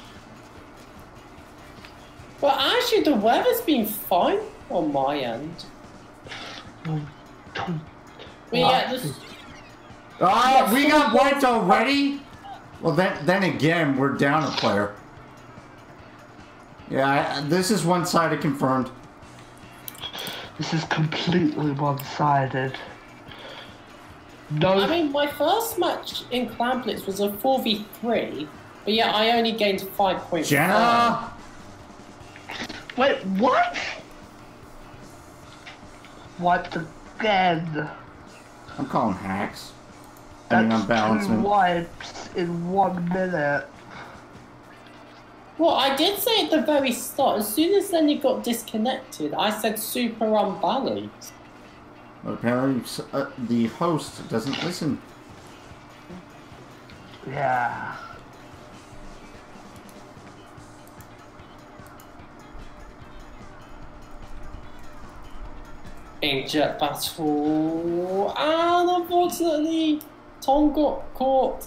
Well, actually, the weather's been fine on my end. We got this. Ah, we got wiped already? Well, then, then again, we're down a player. Yeah, I, this is one-sided confirmed. This is completely one-sided. No. I mean, my first match in Clan Blitz was a four v three, but yeah, I only gained five points. Jenna! Wait, what? What again? I'm calling hacks. I mean, that's two wipes in one minute. Well, I did say at the very start, as soon as Lenny got disconnected, I said super unbalanced. Well, apparently uh, the host doesn't listen. Yeah. Inkjet battle, and unfortunately, Tom got caught.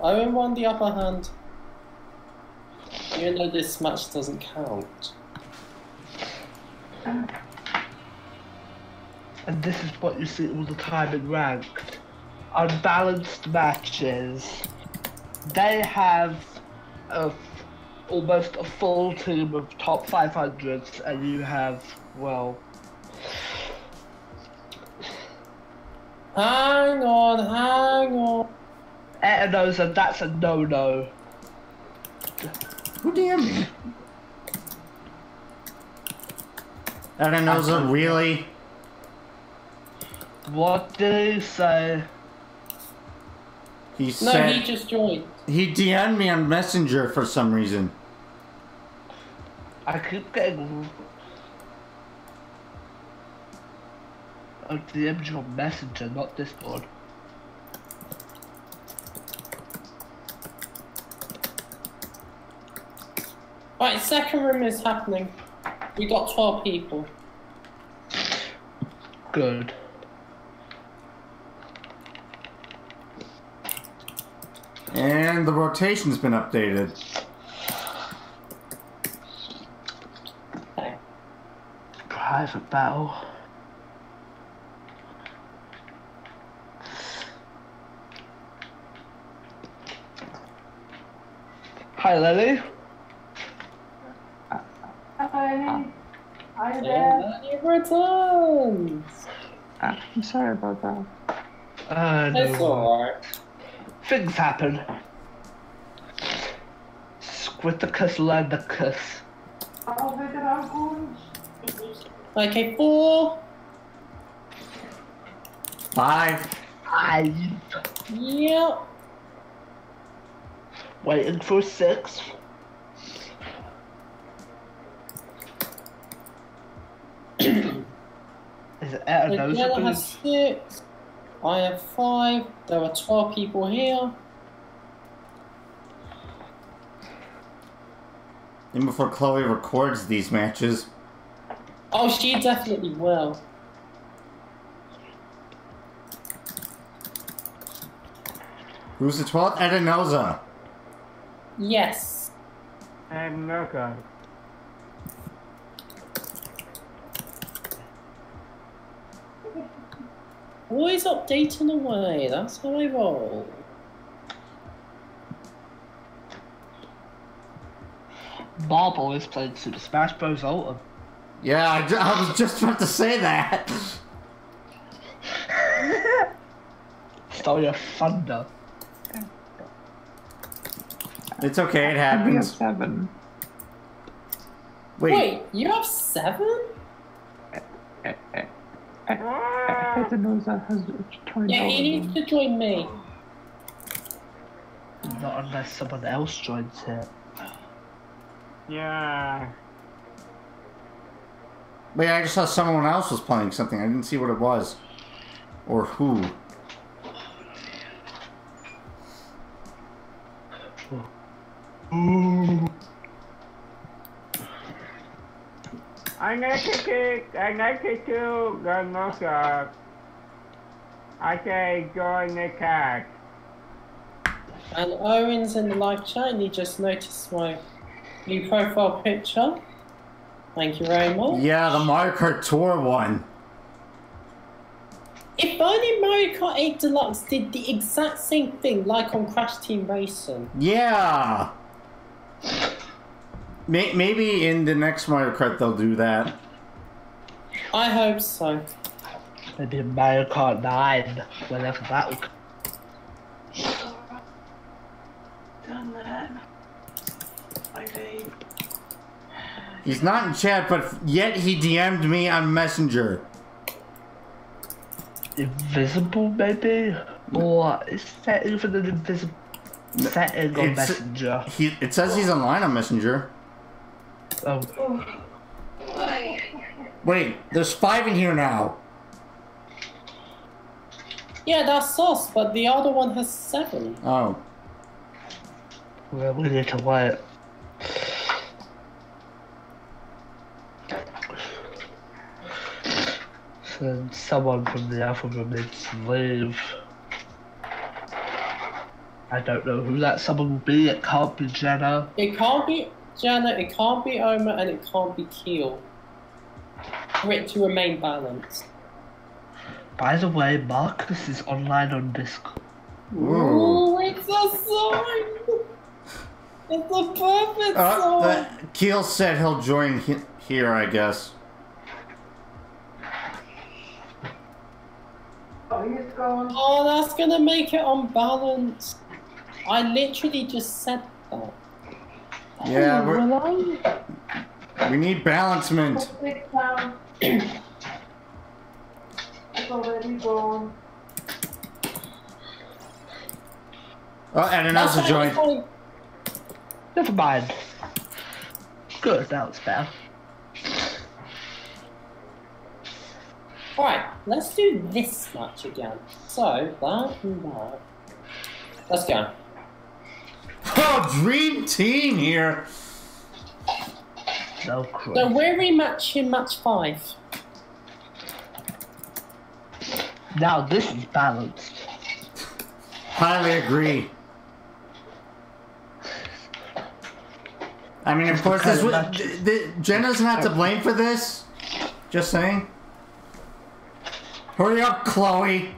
Owen won the upper hand. Even though this match doesn't count. And this is what you see all the time in ranked. Unbalanced matches. They have a, almost a full team of top five hundreds, and you have, well... Hang on, hang on. Etta knows that that's a no-no. Who damn me? Etta knows a wheelie. What did he say? He no, said... No, he just joined. He D M'd me on Messenger for some reason. I keep getting... The image on Messenger, not Discord. Right, second room is happening. We got twelve people. Good. And the rotation's been updated. Okay. Private battle. Hi, Lily. Hi. Hi there. I'm sorry about that. Uh, no. It's alright. Things happen. Squiticus Landicus. I'll pick it up, boys. Okay, four. Five. Five. Yep. Waiting for six. Is it out of those? I have six. I have five. There are twelve people here. Even before Chloe records these matches. Oh, she definitely will. Who's the twelfth? Adenoza. Yes. Adenoza. Always updating away, that's how I roll. Bob always played Super Smash Bros. Ultra. Yeah, I, ju I was just about to say that. Stole your thunder. It's okay, it happens. You have seven. Wait. Wait, you have seven? I don't know if that has twenty. Yeah, he needs to join me. Not unless someone else joins it. Yeah. Wait, I just saw someone else was playing something. I didn't see what it was. Or who. Ooh. I like to take, I like to do the mocha. I say join the cat. And Owen's in the live chat and he just noticed my new profile picture. Thank you very much. Yeah, the Mario Kart Tour one. If only Mario Kart eight Deluxe did the exact same thing like on Crash Team Racing. Yeah. Maybe in the next Mario Kart they'll do that. I hope so. Maybe in Mario Kart nine, whenever that will come. He's not in chat, but yet he D M'd me on Messenger. Invisible, maybe? Or is that even an invisible? Setting on it's, Messenger. He, it says he's online on Messenger. Oh. Wait, there's five in here now. Yeah, that's us, but the other one has seven. Oh. Well, we need to wait. So someone from the other room needs to leave. I don't know who that someone will be. It can't be Jenna. It can't be Jenna, it can't be Oma, and it can't be Keel. For it to remain balanced. By the way, Marcus is online on Discord. Ooh, it's a sign! It's a perfect uh, sign! Keel said he'll join he here, I guess. Oh, that's gonna make it unbalanced. I literally just said that. Yeah, oh, we're, we need balancement. It's already gone. Oh, and another joint. Never mind. Good, that was bad. Alright, let's do this match again. So, that and that. Let's go. Oh, dream team here! So, so we're rematching match five. Now this is balanced. Highly agree. I mean, of course, this was, Jenna's not to blame for this. Just saying. Hurry up, Chloe!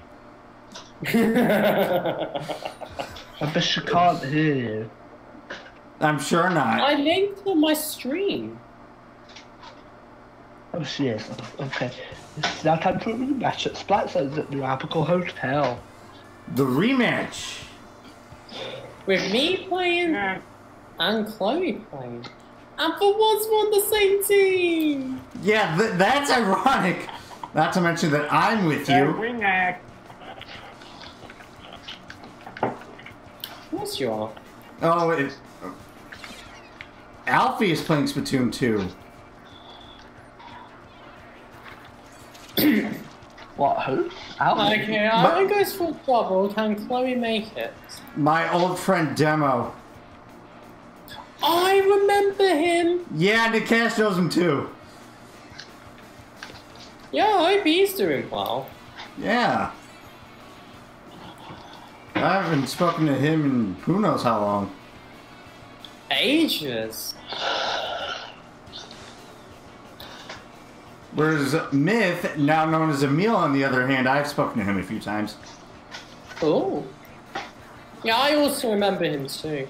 I bet she can't hear you. I'm sure not. I linked to my stream. Oh, she is. Okay. It's now time for a rematch at Splatzone's at the Apical Hotel. The rematch? With me playing and Chloe playing. And for once we're on the same team! Yeah, th that's ironic. Not to mention that I'm with you. course you are. Oh, it, oh. Alfie is playing Splatoon two. What, who? Alfie? Okay, I'm going full double. Can Chloe make it? My old friend Demo. I remember him! Yeah, Nick Cash knows him too. Yeah, I hope he's doing well. Yeah. I haven't spoken to him in who knows how long. Ages. Whereas Myth, now known as Emil, on the other hand, I've spoken to him a few times. Oh. Yeah, I also remember him too.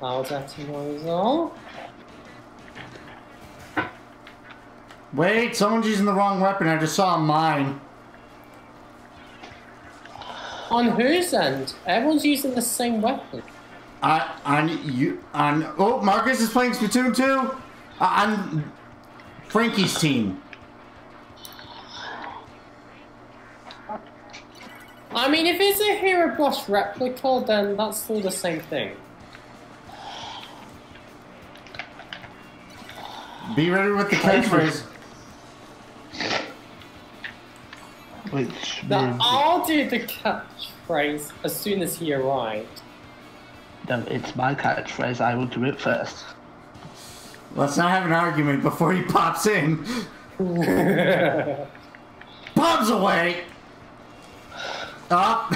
How's that noise all? Wait, someone's using the wrong weapon. I just saw mine. On whose end? Everyone's using the same weapon. Uh, on you, on oh, Marcus is playing Splatoon two. Uh, on Frankie's team. I mean, if it's a Hero Boss replica, then that's still the same thing. Be ready with the catchphrase. Now, I'll do the catchphrase as soon as he arrived. Then it's my catchphrase, I will do it first. Let's not have an argument before he pops in. Bombs away! Up! Oh.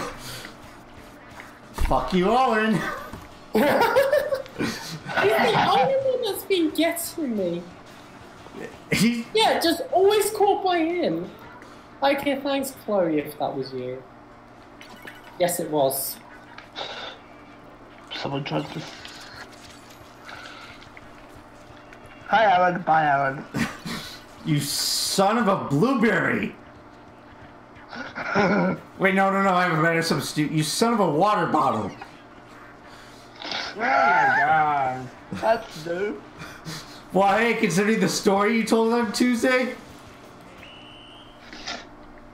Fuck you, Owen! He's the only one that's been getting me. He... Yeah, just always caught by him. Okay, thanks, Chloe, if that was you. Yes, it was. Someone tried to... Hi, Aaron. Bye, Aaron. You son of a blueberry! Wait, no, no, no, I have a better substitute. You son of a water bottle! Oh my god. That's new. Well, hey, considering the story you told them Tuesday?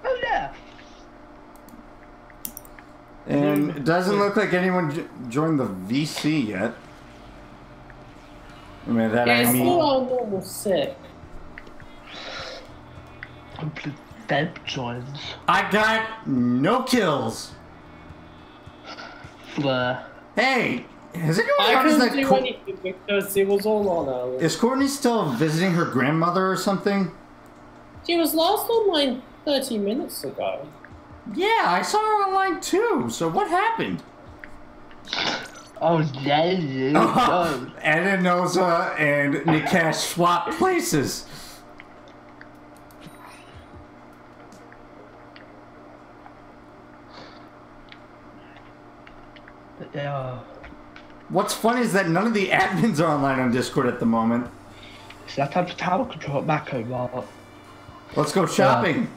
Oh, yeah. And it doesn't look like anyone j joined the V C yet. I mean, that yeah, I mean... Yeah, it's still all normal sick. Complete dead joins. I got no kills. Fleur. Hey! Has anyone I couldn't that do Co anything because it was all on earlier. Is Courtney still visiting her grandmother or something? She was last online thirty minutes ago. Yeah, I saw her online too, so what happened? Oh, that is oh, Adenoza and Nikesh swapped places. Yeah. What's funny is that none of the admins are online on Discord at the moment. Is that time for tower control at Mako, Mark? Let's go shopping. Uh,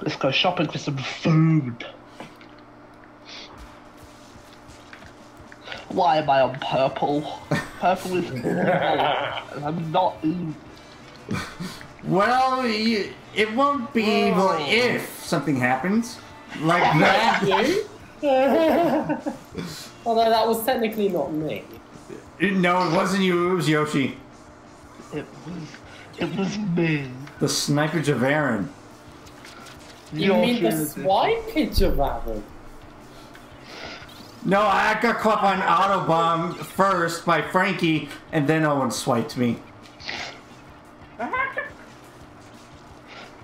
let's go shopping for some food. Why am I on purple? Purple is and I'm not eating. Well, you, it won't be evil if something happens. Like that. Although that was technically not me. No, it wasn't you. It was Yoshi. It was. It was me. The snipage of Aaron. You Yoshi mean the swipage of Aaron? No, I got caught on Autobomb first by Frankie, and then Owen swiped me.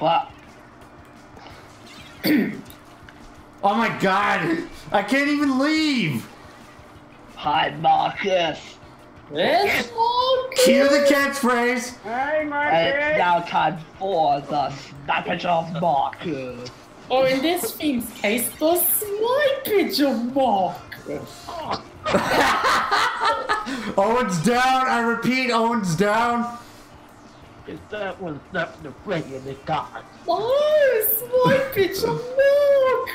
But. Oh my god! I can't even leave! Hi, Marcus! It's Marcus! Cue the catchphrase! Hi, Marcus! And it's now time for the snipage of Marcus! Or in this theme's case, the snipage of Marcus! Owen's down! I repeat, Owen's down! Is that one's not the way in the dark? Oh, snipage of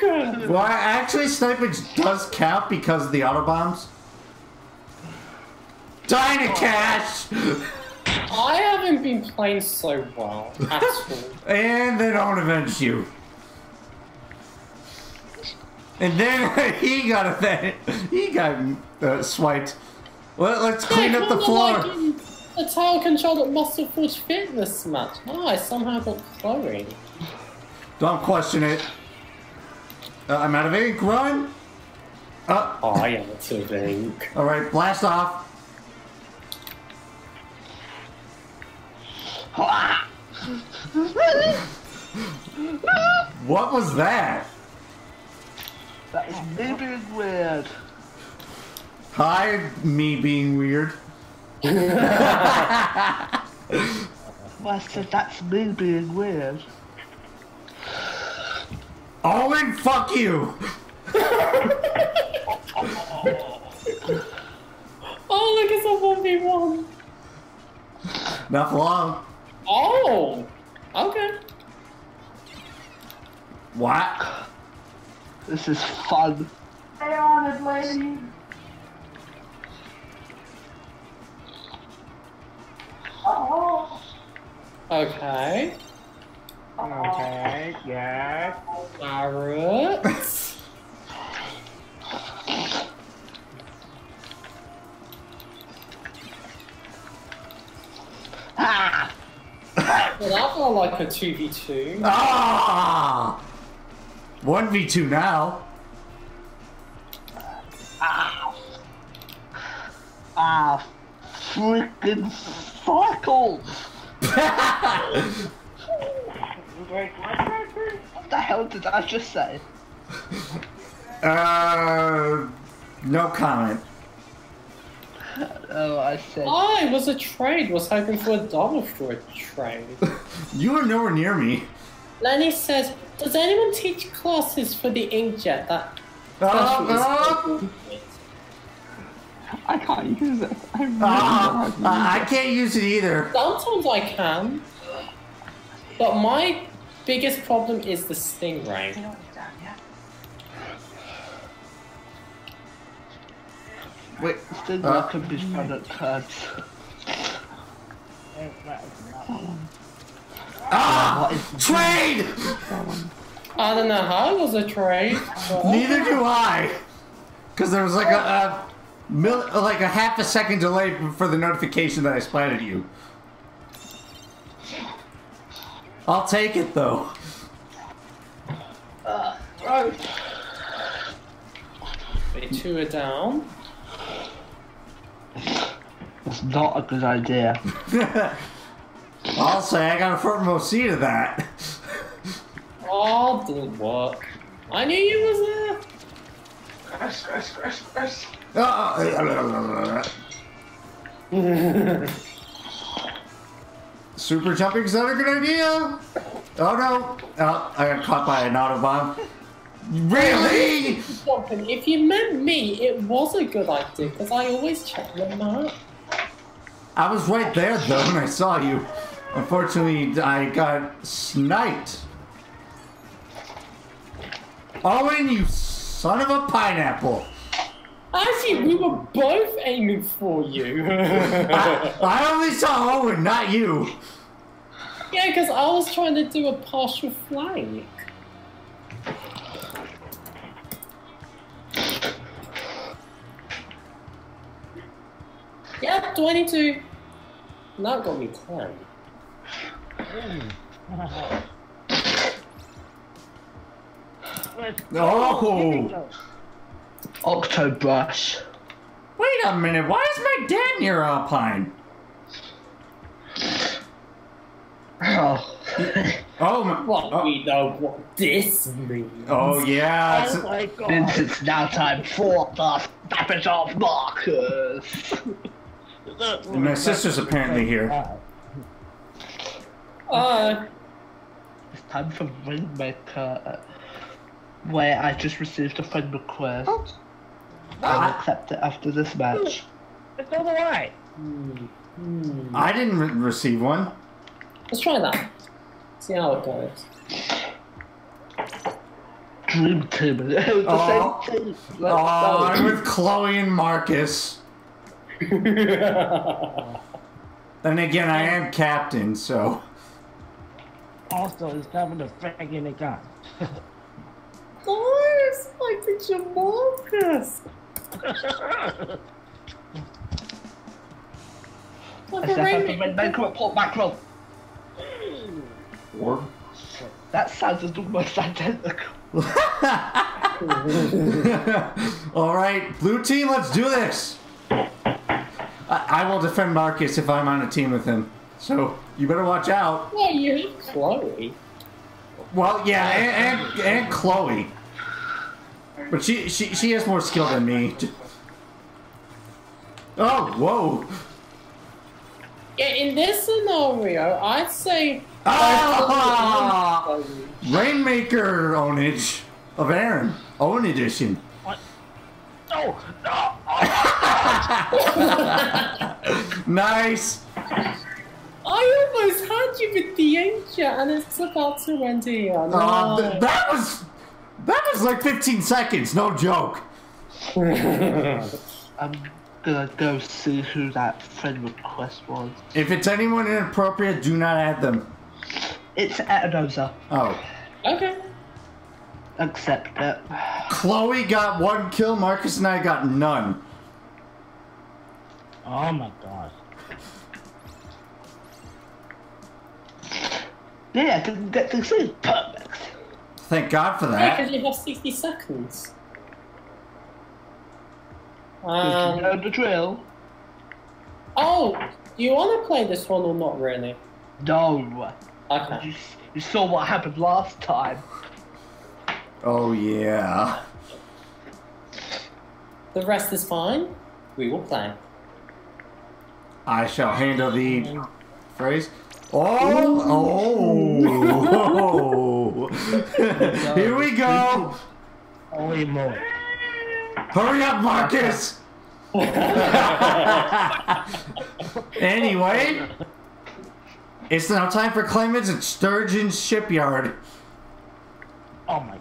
Marcus! Well, actually, snipage does count because of the autobombs. Dino Cash! I haven't been playing so well at all. And they don't avenge you. And then he got a thing. He got uh, swiped. Well, let's clean yeah, up the floor. Like the tower controlled at Muscle Forge Fitness match. Oh, I somehow got Chloe. Don't question it. Uh, I'm out of ink. Run. Uh. Oh, I am out of ink. All right, blast off. What was that? That is me being weird. Hi, me being weird. Well, I said that's me being weird. Owen, fuck you! Oh, look, it's a one v one. Not for long. Oh! Okay. What? This is fun. Stay on it, lady. Oh. Okay. Okay, yeah. Carrots. Ah! Well, that's more like a two v two. Ah! one v two now. Ah! Ah! Freaking circles! What the hell did I just say? Uh, no comment. Oh, I said. Oh, it was a trade. Was hoping for a double for a trade. You were nowhere near me. Lenny says, "Does anyone teach classes for the Inkjet?" That. Oh, oh. I can't use it. I, really uh, can't, use uh, it. I can't use it either. Sometimes I can, but my biggest problem is the Stingray. Wait, Stingray uh, could be found at Curbs. Ah! Trade! I don't know how it was a trade. Neither do I. Because there was like a, a mil like a half a second delay for the notification that I splatted you. I'll take it though. Uh, right. Wait, two are down. That's not a good idea. I'll say I got a front row seat of that. Oh, didn't work. I knew you was there. Crash, crash, crash, crash. Oh. Super jumping's not a good idea. Oh no! Oh, I got caught by an Autobomb. Really? If you meant me, it was a good idea because I always check them out. I was right there though when I saw you. Unfortunately, I got sniped. Owen, you son of a pineapple! Actually, we were both aiming for you. I, I only saw Owen, not you. Yeah, because I was trying to do a partial flank. Yeah, twenty-two. Now got me ten. No! Octobrush. Wait a minute, why is my dad near Alpine? Oh. Oh my. Well, oh. We know what this means. Oh, yeah. Oh, my God. Since it's now time for the stoppage of markers. And my sister's apparently here. Uh. It's time for Rainmaker. Wait, I just received a friend request. Oh. I'll ah. accept it after this match. It's all right. Mm. Mm. I didn't re receive one. Let's try that. See how it goes. Dream team. It was the oh. same team. Oh, go. I'm with Chloe and Marcus. Then again, I am captain, so. Also, he's having a fag in the car. Boys, I think Jamarcus. Look at Rainmaker. Then come up, pull back roll. Or? That sounds almost identical. All right, blue team, let's do this. I, I will defend Marcus if I'm on a team with him. So you better watch out. Yeah, you're Chloe. Well, yeah, and, and and Chloe, but she she she has more skill than me. Oh, whoa. Yeah, in this scenario, I'd say. Ah! Rainmaker ownage of Aaron. Own edition. What? No! No! Oh. Nice! I almost had you with the Inkjet and it's about to end here. No. Uh, th that was... That was like fifteen seconds, no joke. I'm gonna go see who that friend request was. If it's anyone inappropriate, do not add them. It's Etanoza. Oh. Okay. Accept it. Chloe got one kill, Marcus and I got none. Oh my god. Yeah, I didn't get to see. Perfect. Thank God for that. Yeah, because you have sixty seconds. Um, you know the drill. Oh, do you want to play this one or not really? No. Okay. You, you saw what happened last time. Oh yeah. The rest is fine. We will play. I shall handle the phrase. Oh! Ooh. Oh! Here we go. Holy moly! Hurry up, Marcus. Anyway. It's now time for claimants at Sturgeon's Shipyard. Oh my.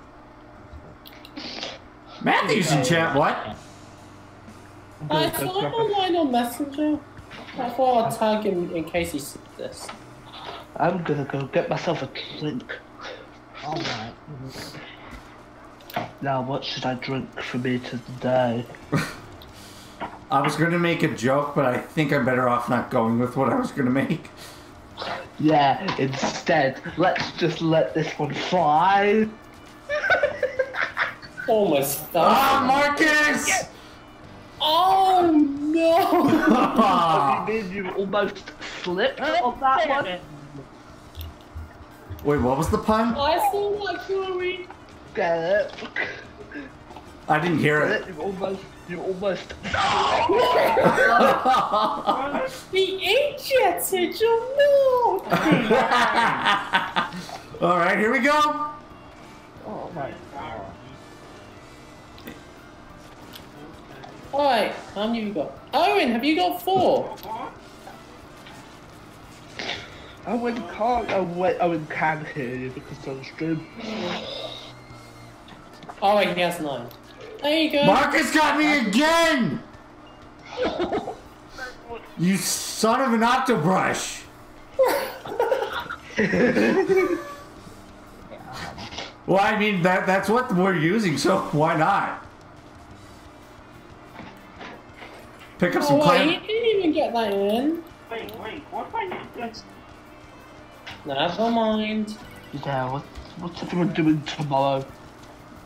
Matthew's in chat, what? I saw him online on Messenger. I thought I'd tag him in case he sees this. I'm gonna go get myself a drink. Alright. Now, what should I drink for me today? I was gonna make a joke, but I think I'm better off not going with what I was gonna make. Yeah, instead, let's just let this one fly. Almost done. Ah, Marcus! Yes. Oh, no! What do you mean you almost slipped on that one? Wait, what was the pun? I saw that, Chloe. Get it. I didn't hear it. You almost... You almost... No! The Inkjet said you're not! Alright, here we go! Oh my god. Alright, how many have you got? Owen, have you got four? Owen can't... Oh, wait, Owen can hear you because it's on stream. Oh wait, he has nine. There you go. Marcus got me again! You son of an Octobrush! Well, I mean, that that's what we're using, so why not? Pick up oh, some clam- wait, you didn't even get that in. Wait, wait, what if I just... Never mind. Yeah, what, what's everyone doing tomorrow?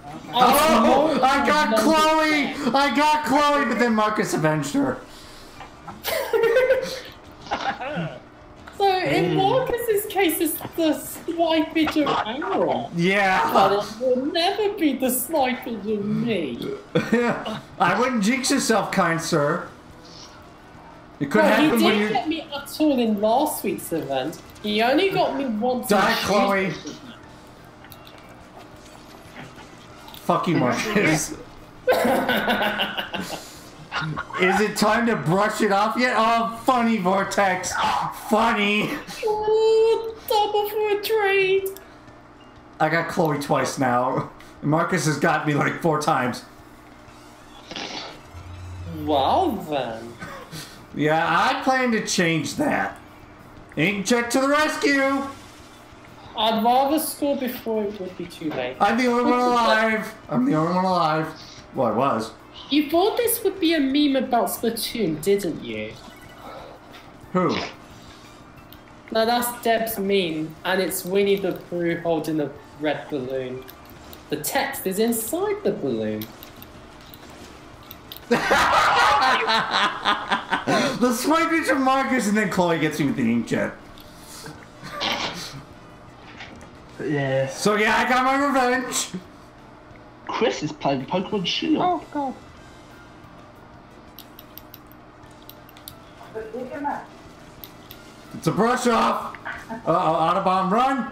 Oh, oh, I got oh, Chloe! I got Chloe, but then Marcus avenged her. So, in Marcus's case, it's the snipage of Aaron. Yeah. But it will never be the snipage of me. I wouldn't jinx yourself, kind sir. It could well, happen when you... He didn't get me at all in last week's event. He only got me once. Die, Chloe. Fuck you, Marcus. Is it time to brush it off yet? Oh, funny, Vortex. Funny. Oh, double for a trade. I got Chloe twice now. Marcus has got me like four times. Well, then. Yeah, I plan to change that. Inkjet to the rescue! I'd rather score before it would be too late. I'm the only one alive! I'm the only one alive. Well, I was. You thought this would be a meme about Splatoon, didn't you? Who? No, that's Deb's meme, and it's Winnie the Pooh holding a red balloon. The text is inside the balloon. The swipe is your markers, and then Chloe gets you with the inkjet. Yeah. So yeah, I got my revenge. Chris is playing Pokemon Shield. Oh god. It's a brush off. Uh oh, Autobomb run.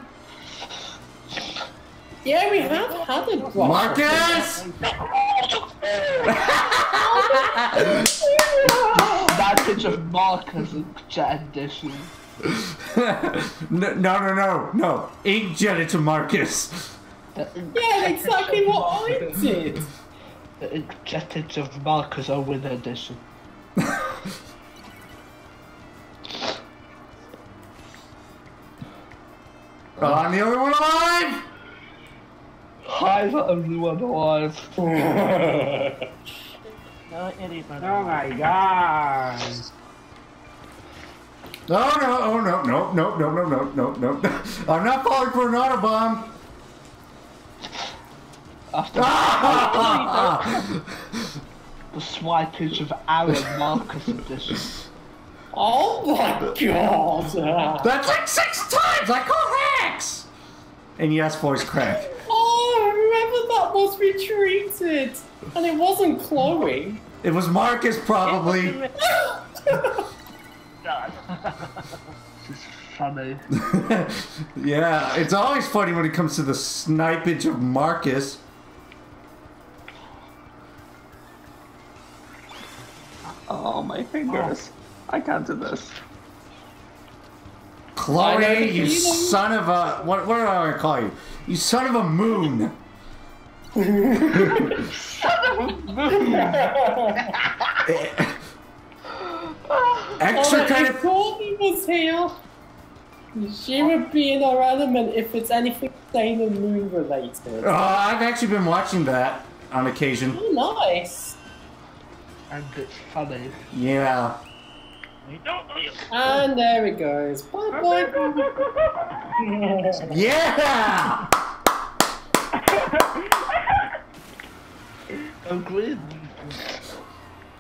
Yeah, we have had a brush. Marcus. That picture of Marcus and Jet Edition. no, no, no, no. Inkjet it to Marcus. Yeah, that's exactly what I did. The Inkjet it to Marcus are with edition. Well, I'm the only one alive! I'm the only one alive. No, anybody. Oh my god! Oh no, oh no, no, no, no, no, no, no, no. I'm not falling for an Autobomb! After ah! The swipage of Aaron Marcus edition. Oh my god! That's like six times! I call hacks! And yes, voice crack. Oh, remember that was retreated! And it wasn't Chloe. It was Marcus, probably. This is funny. Yeah, it's always funny when it comes to the snipage of Marcus. Oh, my fingers. Oh. I can't do this. Chloe, you son of a... What, what do I call you? You son of a moon. Son of a moon. Extra oh, kind if of... Courtney was here, she would be in our element if it's anything sane and moon related. Oh, I've actually been watching that on occasion. Oh, nice. And it's funny. Yeah. And there it goes. Bye, bye, bye, bye, bye. Yeah! I'm glad.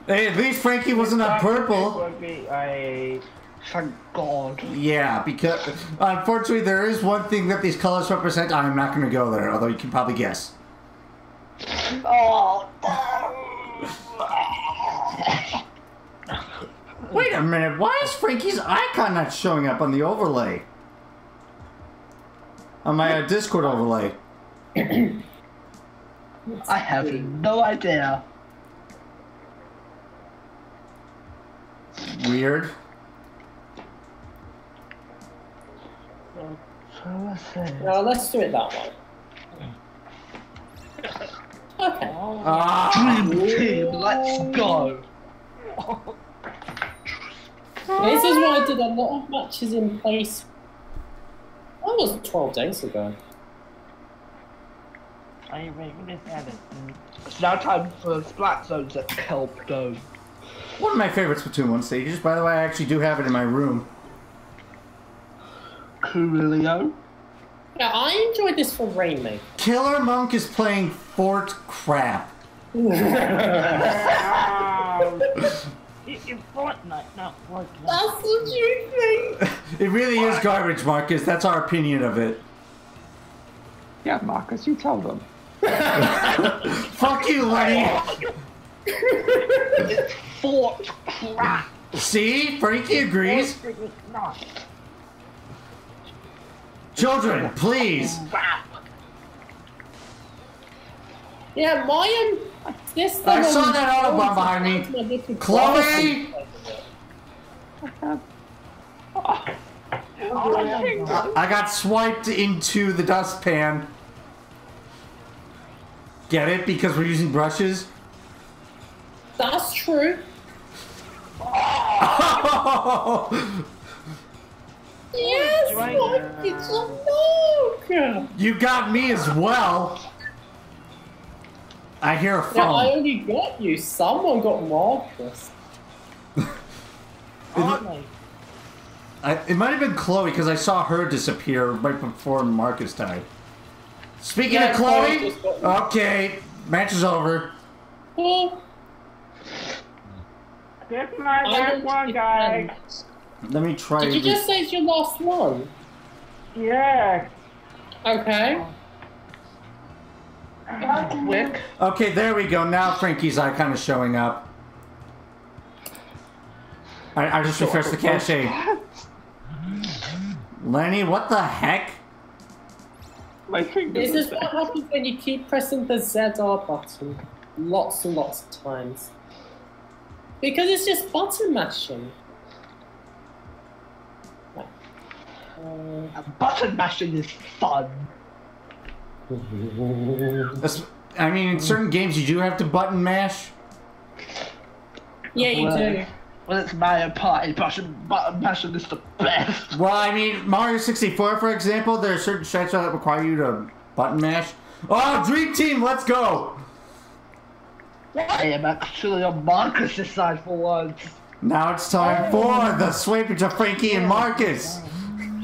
Hey, at least Frankie wasn't on purple. Thank God. Yeah, because unfortunately there is one thing that these colors represent. I'm not going to go there, although you can probably guess. Oh. Wait a minute, why is Frankie's icon not showing up on the overlay? On my uh, Discord overlay. I have no idea. Weird. Well, let's do it that way. Okay. Ah, Dream Team, let's go! This is why I did a lot of matches in place. That was twelve days ago. Are you ready for this, Evan? It's now time for Splat Zones at Kelp Dome. One of my favorites for Splatoon one stages. By the way, I actually do have it in my room. Coolio. Yeah, I enjoyed this for Rainmaker. Killer Monk is playing Fort Crap. It's Fortnite, not Fortnite. That's what you think! It really is garbage, Marcus. That's our opinion of it. Yeah, Marcus, you tell them. Fuck you, Lenny! It's Fort Crap! See? Frankie agrees. Children, please! Yeah, my um, this I saw that Autobomb behind me. Chloe! I got swiped into the dustpan. Get it? Because we're using brushes? That's true. Oh. Yes, I need some milk. You got me as well. I hear a phone. No, I only got you. Someone got Marcus. I, it might have been Chloe because I saw her disappear right before Marcus died. Speaking yeah, of Chloe, Chloe okay, match is over. Cool. This is my last one, guys. Let me try. Did you this. just say it's your last one? Yeah. Okay. Quick. Okay, there we go. Now Frankie's icon is showing up. I, I just refreshed the cache. Lenny, what the heck? My finger this is back. What happens when you keep pressing the Z R button lots and lots of times. Because it's just button mashing. Like, uh, button mashing is fun. I mean, in certain games you do have to button mash. Yeah, you well, do. Well, it's Mario Kart. Button, button mashing is the best. Well, I mean, Mario sixty-four, for example, there are certain shots that require you to button mash. Oh, Dream Team, let's go! I am actually on Marcus's side for once. Now it's time for the sweepage of Frankie and Marcus.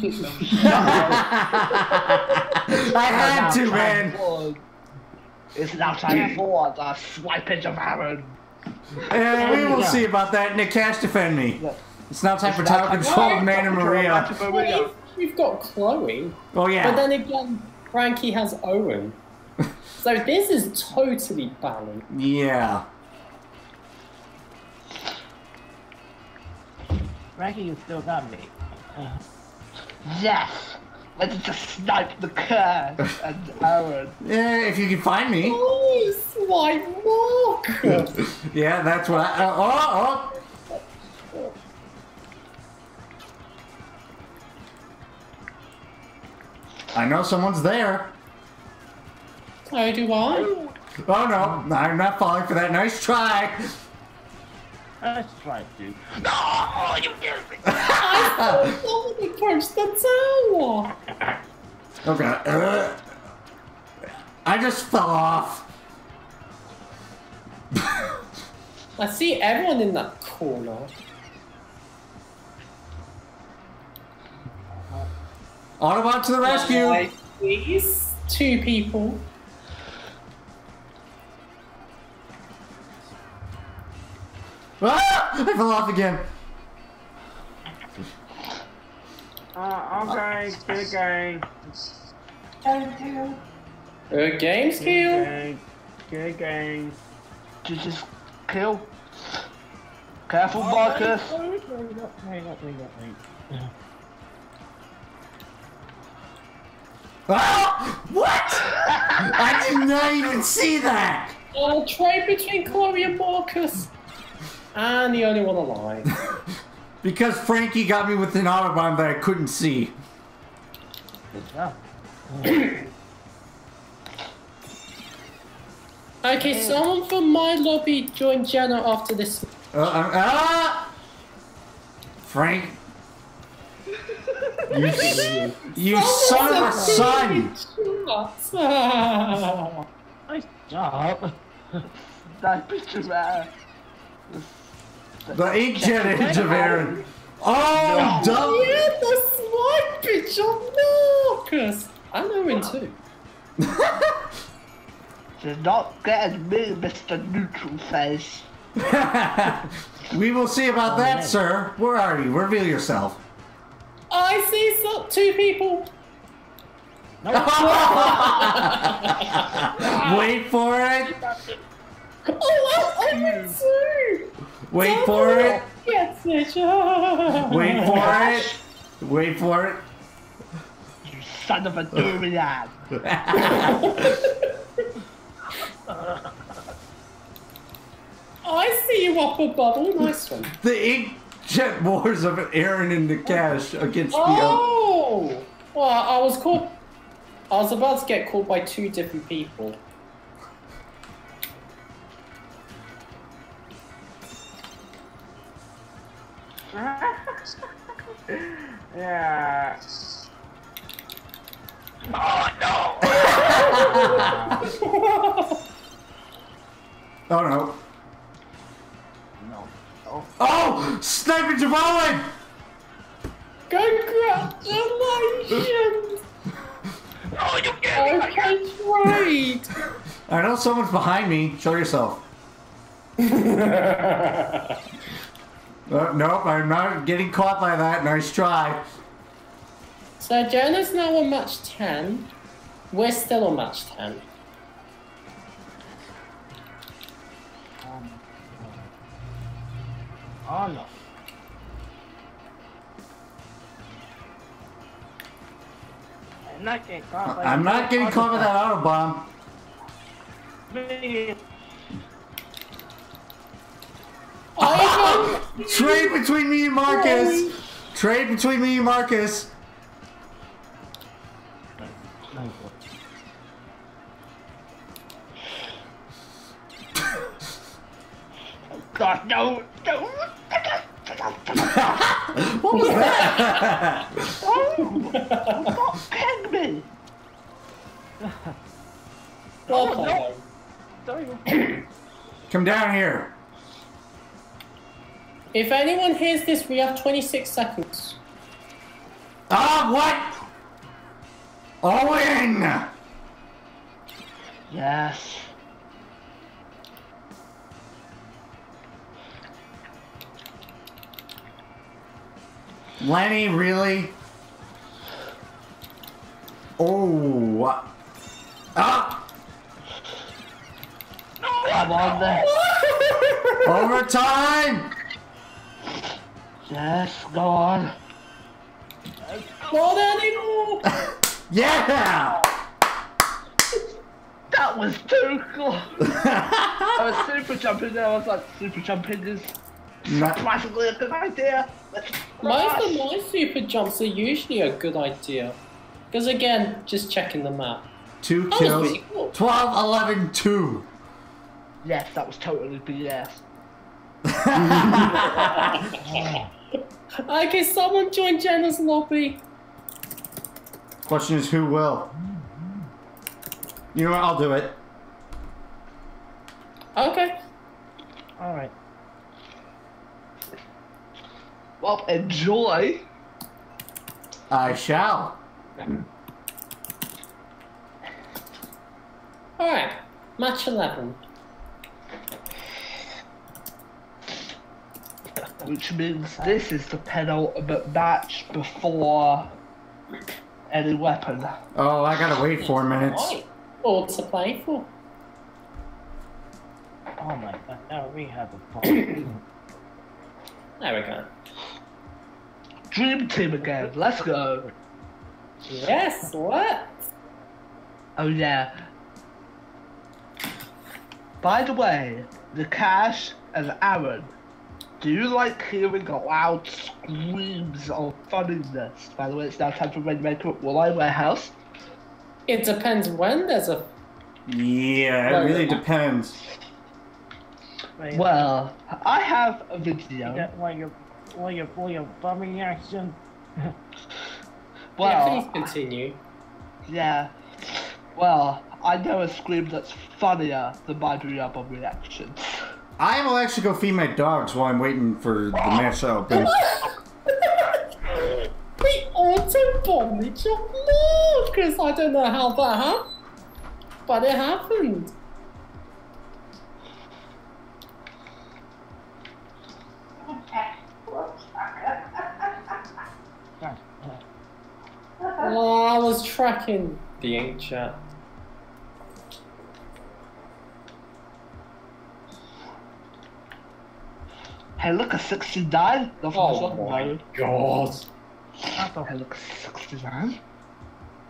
I had to, man. Forward. It's now time for the swipage of Aaron. And we will see about that. Nick Cash, defend me. Look, it's now time it's for title control of Man and Maria. Well, you've got Chloe. Oh yeah. But then again, Frankie has Owen. So this is totally balanced. Yeah. Frankie, you still got me. Uh. Yes! Let's just snipe the curse and Aaron. Yeah, if you can find me. Oh, swipe Marcus! Yeah, that's what I. Uh, oh, oh! I know someone's there. So do I. Oh no, I'm not falling for that. Nice try! Nice try, dude. No! Oh, you killed me! I thought someone approached the tower! Oh god. Uh, I just fell off. I see everyone in that corner. Autobot to the rescue! Right, please. Two people. Ah, I fell off again. Uh, okay, good game. Thank you. Good game, skill. Good game. Did you just kill? Careful, Marcus. Ah, what? I did not even see that. I'll trade between Chloe and Marcus. I'm the only one alive. Because Frankie got me with an Autobomb that I couldn't see. Good job. Okay, hey. Someone from my lobby joined Jenna after this. Uh, uh, ah! Frank. You, you son of a son! Nice job. That picture's bad. The Inkjet image of Aaron. Oh, no. Dumb! Yeah, the slide pitch of Marcus. I know him too. Do not get at me, Mister Neutral Face. We will see about that, oh, sir. Where are you? Reveal yourself. I see so two people. No. Wait for it. Oh, I went too! Wait Don't for it! Yes, Wait for it! Wait for it! You son of a doorman! I see you up above. Oh, nice one. The Inkjet wars of Aaron and the Cash against oh. the. Oh! Well, I was caught. I was about to get caught by two different people. Yeah. Oh no! Oh no. No. Oh, oh! Sniping Javalin! Congratulations! Oh, you can't! I can't wait! I know someone's behind me. Show yourself. uh, nope, I'm not getting caught by that. Nice try. So Jonah's now on match ten. We're still on match ten. Oh no. Oh, no. I'm not getting caught by, I'm not getting caught by that Autobomb. Trade between me and Marcus. Trade between me and Marcus. God no! No! What was that? Oh, peg me! Oh no! Come down here. If anyone hears this, we have twenty-six seconds. Ah, what? Owen! Yes. Lenny, really? Oh. Ah! I'm on this. Overtime! Yes, go on. Not anymore! Yeah! That was too cool. I was super jumping there. I was like, super jumping is surprisingly a good idea. Let's Most of my super jumps are usually a good idea. Because again, just checking the map. Two that kills. Really cool. twelve, eleven, two. Yes, that was totally B S. Okay, someone join Jenna's lobby. Question is, who will? You know what? I'll do it. Okay. All right. Well, enjoy. I shall. All right. Match eleven. Which means this is the penultimate match before any weapon. Oh, I gotta wait four minutes. All to play for. Oh my god, now we have a problem. There we go. Dream team again, let's go. Yes, what? Oh yeah. By the way, the Cash and Aaron. Do you like hearing loud screams or funniness? By the way, it's now time for Rainmaker at Walleye Warehouse. It depends when there's a... Yeah, it really depends. Well, I have a video. You got like a, like a, like a bumming action. Well, yeah, please continue. Yeah. Well, I know a scream that's funnier than my bubble reactions. I will actually go feed my dogs while I'm waiting for the match to open. We auto-bombed each other, because I don't know how that happened, but it happened. Well, I was tracking the Inkjet. Hey, look, a sixty-nine. Oh, oh my god. god. Hey, look, a sixty-nine.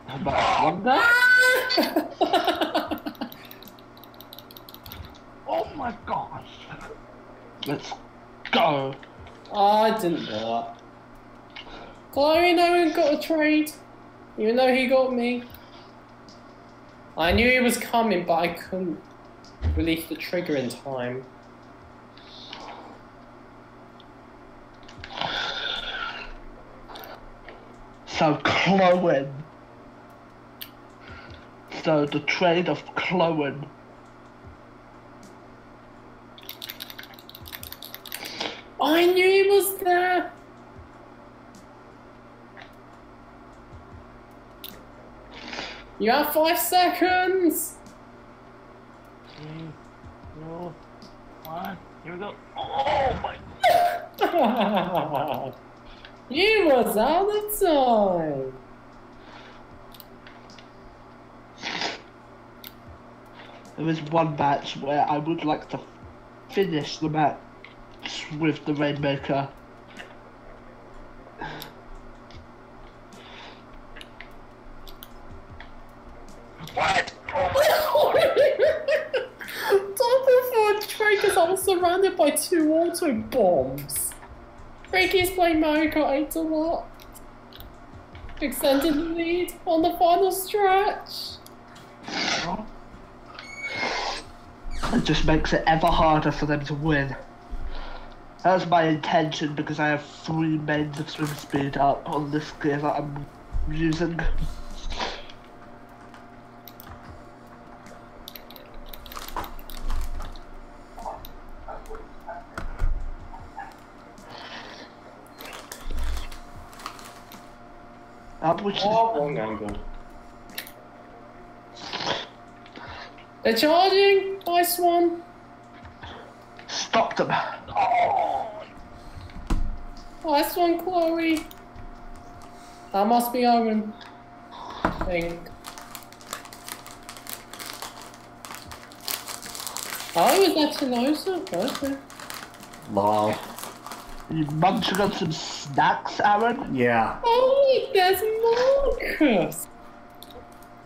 I'm about to Oh my gosh. Let's go. Oh, I didn't know that. Chloe, no one got a trade. Even though he got me. I knew he was coming, but I couldn't release the trigger in time. So Chloe. So the trade of Chloe. I knew he was there. You have five seconds. Three, two, one. Here we go. Oh my! God. He was out of time. There is one match where I would like to finish the match with the Rainmaker. What? Top of Drake, I'm surrounded by two auto bombs. Drake is playing Mario Kart eight a lot. Extended the lead on the final stretch. It just makes it ever harder for them to win. That was my intention because I have three mains of swim speed up on this gear that I'm using. Up which oh, is wrong angle. They're charging! Nice one! Stop them! Oh. Nice one, Chloe! That must be Owen. I think. Oh, is that Tenosa? Okay. Wow. Are you munching on some snacks, Aaron? Yeah. Oh, there's Marcus!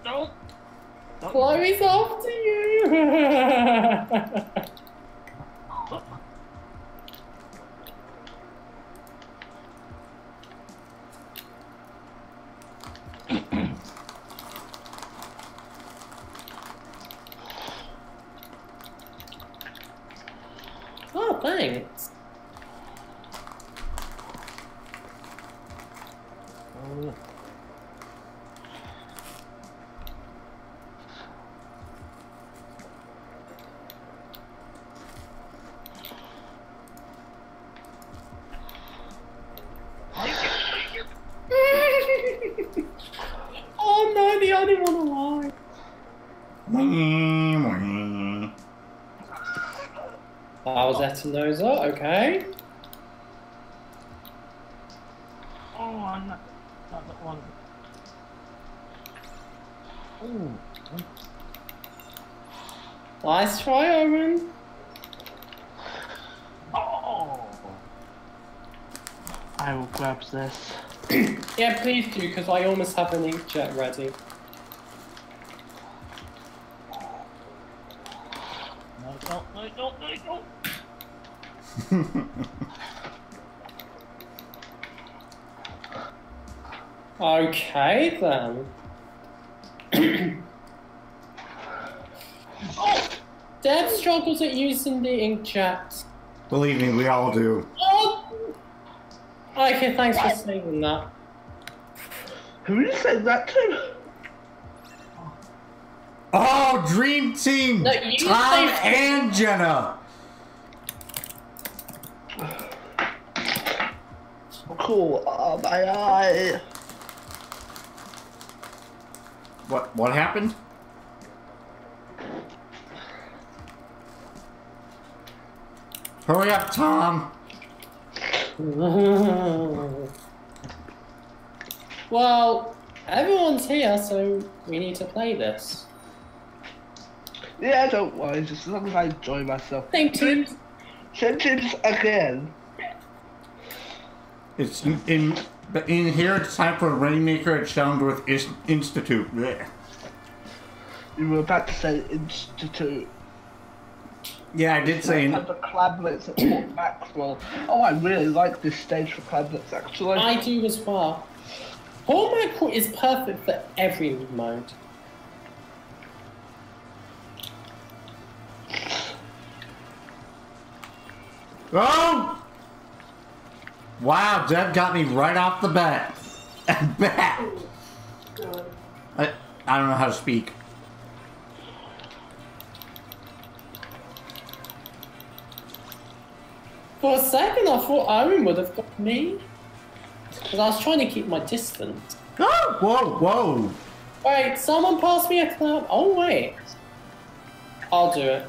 Nope. Chloe's after you! Oh, thanks. Oh. Those are okay. Oh, I'm not, not that one. Ooh. Nice try, Owen. Oh, I will grab this. Yeah, please do, because I almost have an inkjet ready. No, no, no, no, no, no. Okay then. Oh, Deb struggles at using the inkjet. Believe me, we all do. Oh. Okay, thanks for saying that. Who did you say that to? Oh, Dream Team! No, Tom and Jenna! Cool. Oh my eye. What? What happened? Hurry up, Tom. Well, everyone's here, so we need to play this. Yeah, don't worry. Just as long as I enjoy myself. Thank you. Sentence again. It's in, in, in here, it's time for Rainmaker at Shelmworth Is Institute. Blech. You were about to say Institute. Yeah, I did it's say... Like the clablets at Fort Maxwell. Oh, I really like this stage for clablets, actually. I do as well. Fort Maxwell is perfect for every mode. Oh! Wow, Deb got me right off the bat. and back. I, I don't know how to speak. For a second, I thought Aaron would have got me. Because I was trying to keep my distance. Oh, whoa, whoa. Wait, someone passed me a cloud. Oh, wait. I'll do it.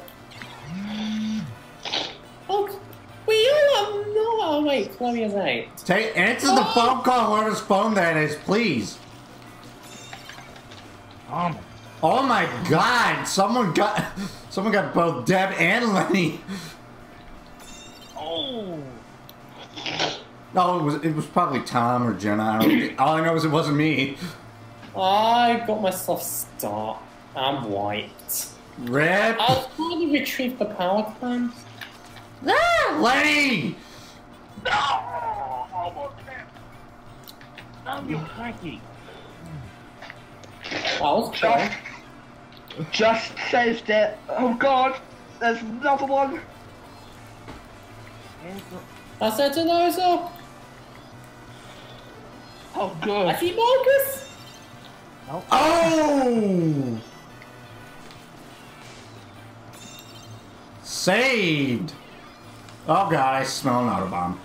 Oh, we all have no. Oh, wait, Chloe is eight. Take, answer oh. the phone call, whoever's phone that is, please. Oh my, oh my God, someone got, someone got both Deb and Lenny. Oh. No, it was, it was probably Tom or Jenna. I don't, all I know is it wasn't me. I got myself stuck. I'm white. Rip. I was trying to retrieve the power climb. Ah, Lenny! No! Oh, I'm your cranky. That was just, just saved it. Oh God, there's another one. I said to know so. Oh God. I see Marcus. Oh! Oh. Saved! Oh God, I smell an Autobomb.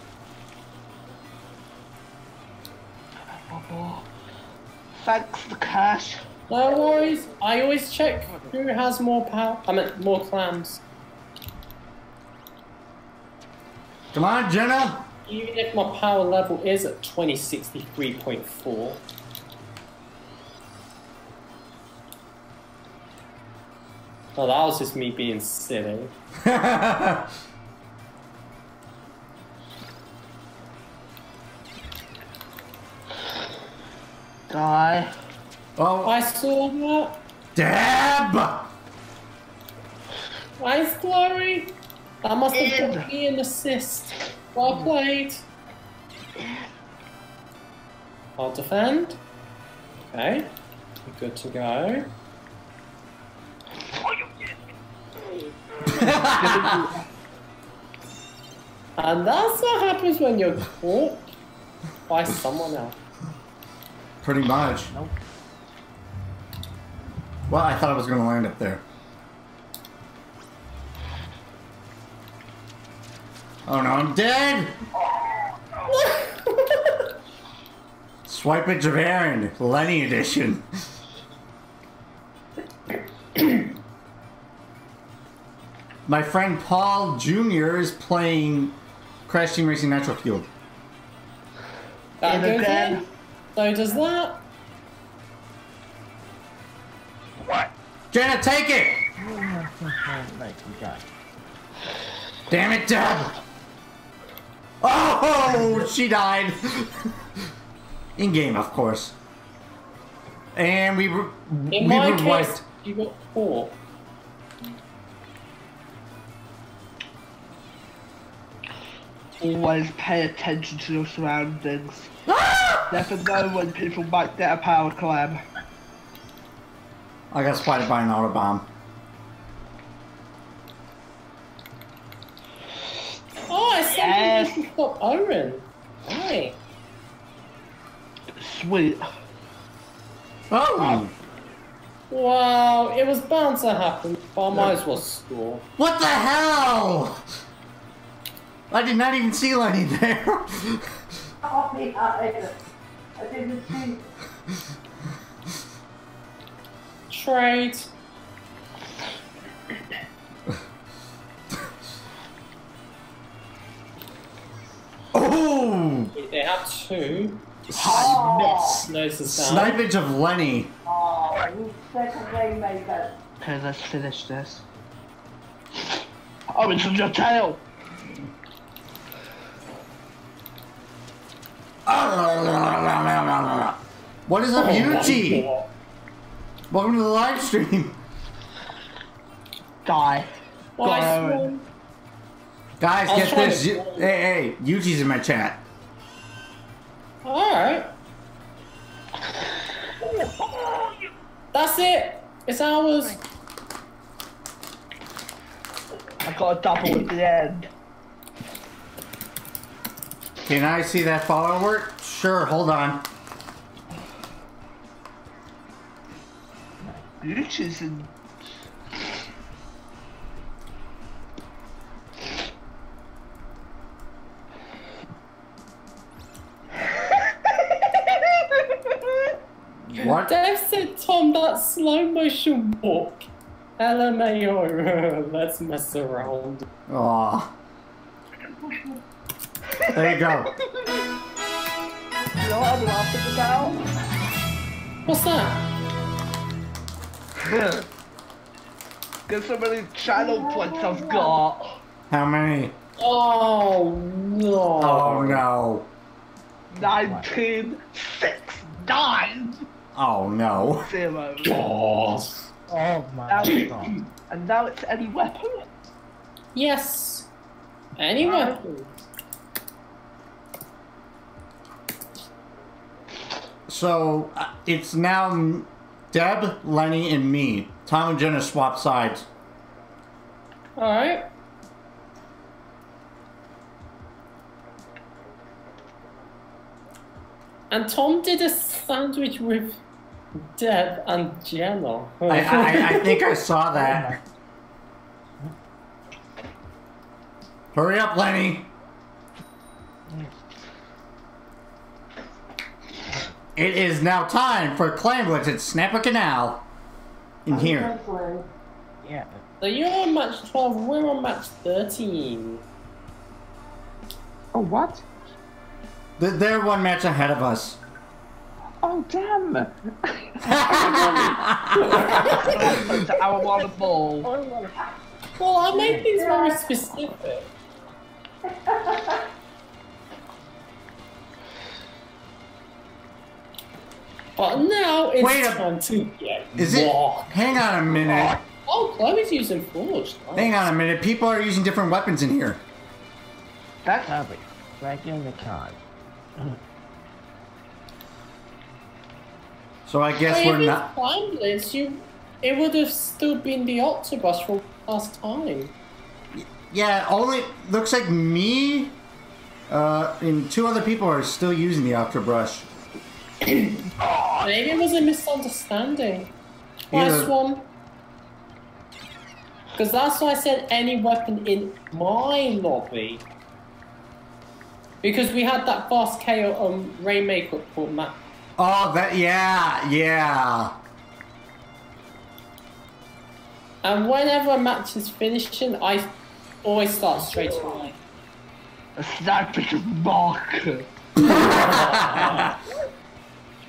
Thanks for the cash. No worries. I always check who has more power. I meant more clams. Come on, Jenna. Even if my power level is at twenty sixty-three point four. Oh, that was just me being silly. Die. Oh, I saw that. Dab! Nice glory. That must have got me an assist. Well played. I'll defend. Okay, we're good to go. And that's what happens when you're caught by someone else. Pretty much. Nope. Well, I thought I was going to land up there. Oh no, I'm dead! Swipe it to Aaron, Lenny edition. My friend Paul Junior is playing Crash Team Racing Natural Field. That goes in. So does that. What? Jenna, take it! Damn it, Deb! Oh, she died. In game, of course. And we were. In we my were case, wiped. You got four. Always pay attention to your surroundings. Ah! Never know when people might get a power climb. I got spotted by an Autobomb. Oh, I said yes. You stop Oren. Why? Sweet. Oh. Wow, it was bound to happen. But I no. might as well score. What the hell? I did not even see Lenny there. Oh, me either. I didn't see. Trade. Oh! They have two. Oh. No, snipage of Lenny. Oh, you second Rainmaker. Okay, let's finish this. Oh, it's on your tail. What is up, oh, Yuji? Welcome to the live stream. Die. Well, guys, I'll get this. Hey, hey, Yuji's in my chat. Alright. That's it. It's ours. I got a double at the end. Can I see that follower? Sure, hold on. glitches and... What? Dave said, Tom, that slow motion walk. L M A O, let's mess around. Aww. There you go. You know what I'm laughing about? What's that? There's so many channel points I've got. How many? Oh no. Oh no. nineteen, six, nine. Oh no. Zero. Oh, oh my god. And now it's any weapon? Yes. Any weapon. So uh, it's now Deb, Lenny, and me. Tom and Jenna swap sides. Alright. And Tom did a sandwich with Deb and Jenna. I, I, I think I saw that. Hurry up, Lenny. It is now time for Clamblitz at Snap a Canal. In here. Yeah. So you're on match twelve, we're on match thirteen. Oh, what? They're one match ahead of us. Oh, damn! I want a ball. Well, I make things very specific. But now it's Wait time to get Is it? Walk. Hang on a minute. Oh, Chloe's using force. Oh. Hang on a minute. People are using different weapons in here. That's happening. Back in the car. So I guess Wait, we're if not. Timeless, you. It would have still been the Octobrush from last time. Yeah. Only looks like me, uh, and two other people are still using the Octobrush. Maybe it was a misunderstanding. Last one. Because that's why I said any weapon in my lobby. Because we had that fast K O on Rainmaker for Matt. Oh, that, yeah, yeah. And whenever a match is finishing, I always start straight away. A sniper marker.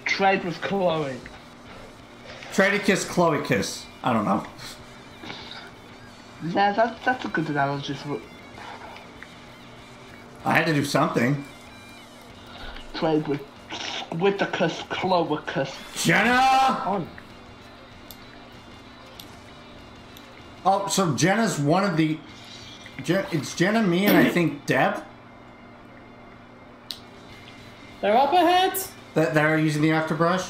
Trade with Chloe. Trade a kiss, Chloe kiss. I don't know. Yeah, that, that's a good analogy for... I had to do something. Trade with... with the kiss, Chloe kiss. Jenna! On. Oh, so Jenna's one of the... Jen, it's Jenna, me, and I think Deb? They're up ahead. That they're using the Octobrush?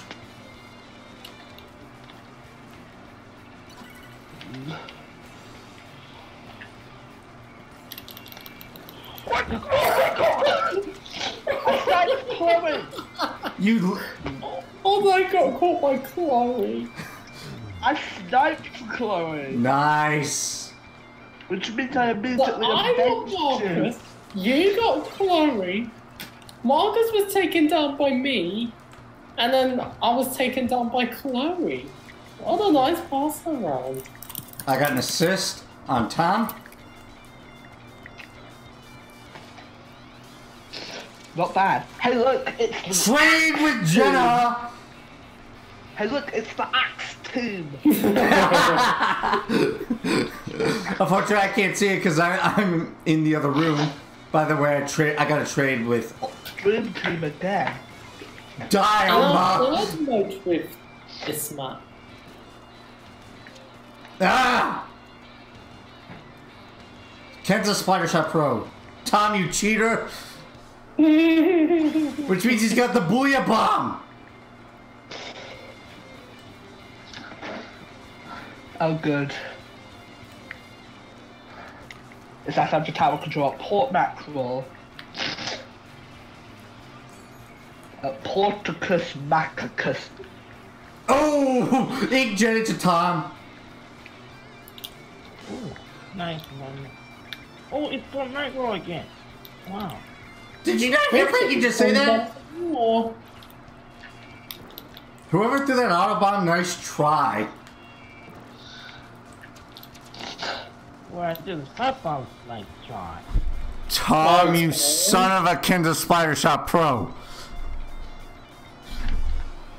What? Oh my god! I sniped Chloe! You. Oh my god, caught by Chloe! I sniped Chloe! Nice! Which means I immediately avenged you! You got Chloe! Marcus was taken down by me, and then I was taken down by Chloe. What a nice pass around. I got an assist on Tom. Not bad. Hey look, it's the Slave with Jenna! Team. Hey look, it's the Axe Tomb. Unfortunately I can't see it because I'm in the other room. By the way, I trade. I got a trade with... Dream Team again. Die, Omar! I don't like with this man. Ah! Kenza Spider Shot Pro. Tom, you cheater! Which means he's got the Booyah Bomb! Oh, good. It's that time for tower control. Port mackerel. Uh, Porticus Macacus. Oh! Inkjet into Tom. Ooh, nice one. Oh, it's Fortnite roll again. Wow. Did you not hear that? You just say that? Cool. Whoever threw that Autobomb, nice try. Well, I threw the Autobomb, nice try. Tom, you son of a Kenza Spider Shot Pro.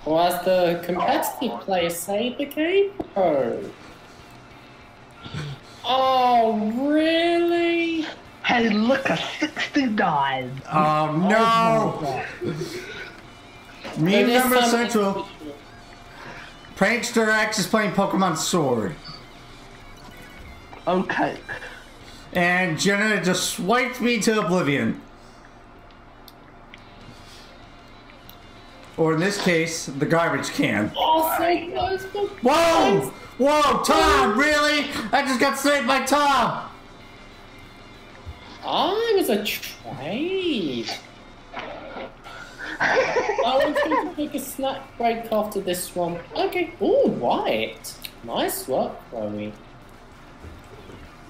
Was the competitive play save the game? Oh. Oh, really? Hey, look, a sixty-nine. Um, no. Meme number central. Prankster X is playing Pokemon Sword. Okay. And Jenna just swiped me to oblivion. Or in this case, the garbage can. Oh, thank God. Whoa! Whoa, Tom, really? I just got saved by Tom! Oh, it was a trade. I was going to take a snack break after this one. Okay. Ooh, white. Nice work, Chloe.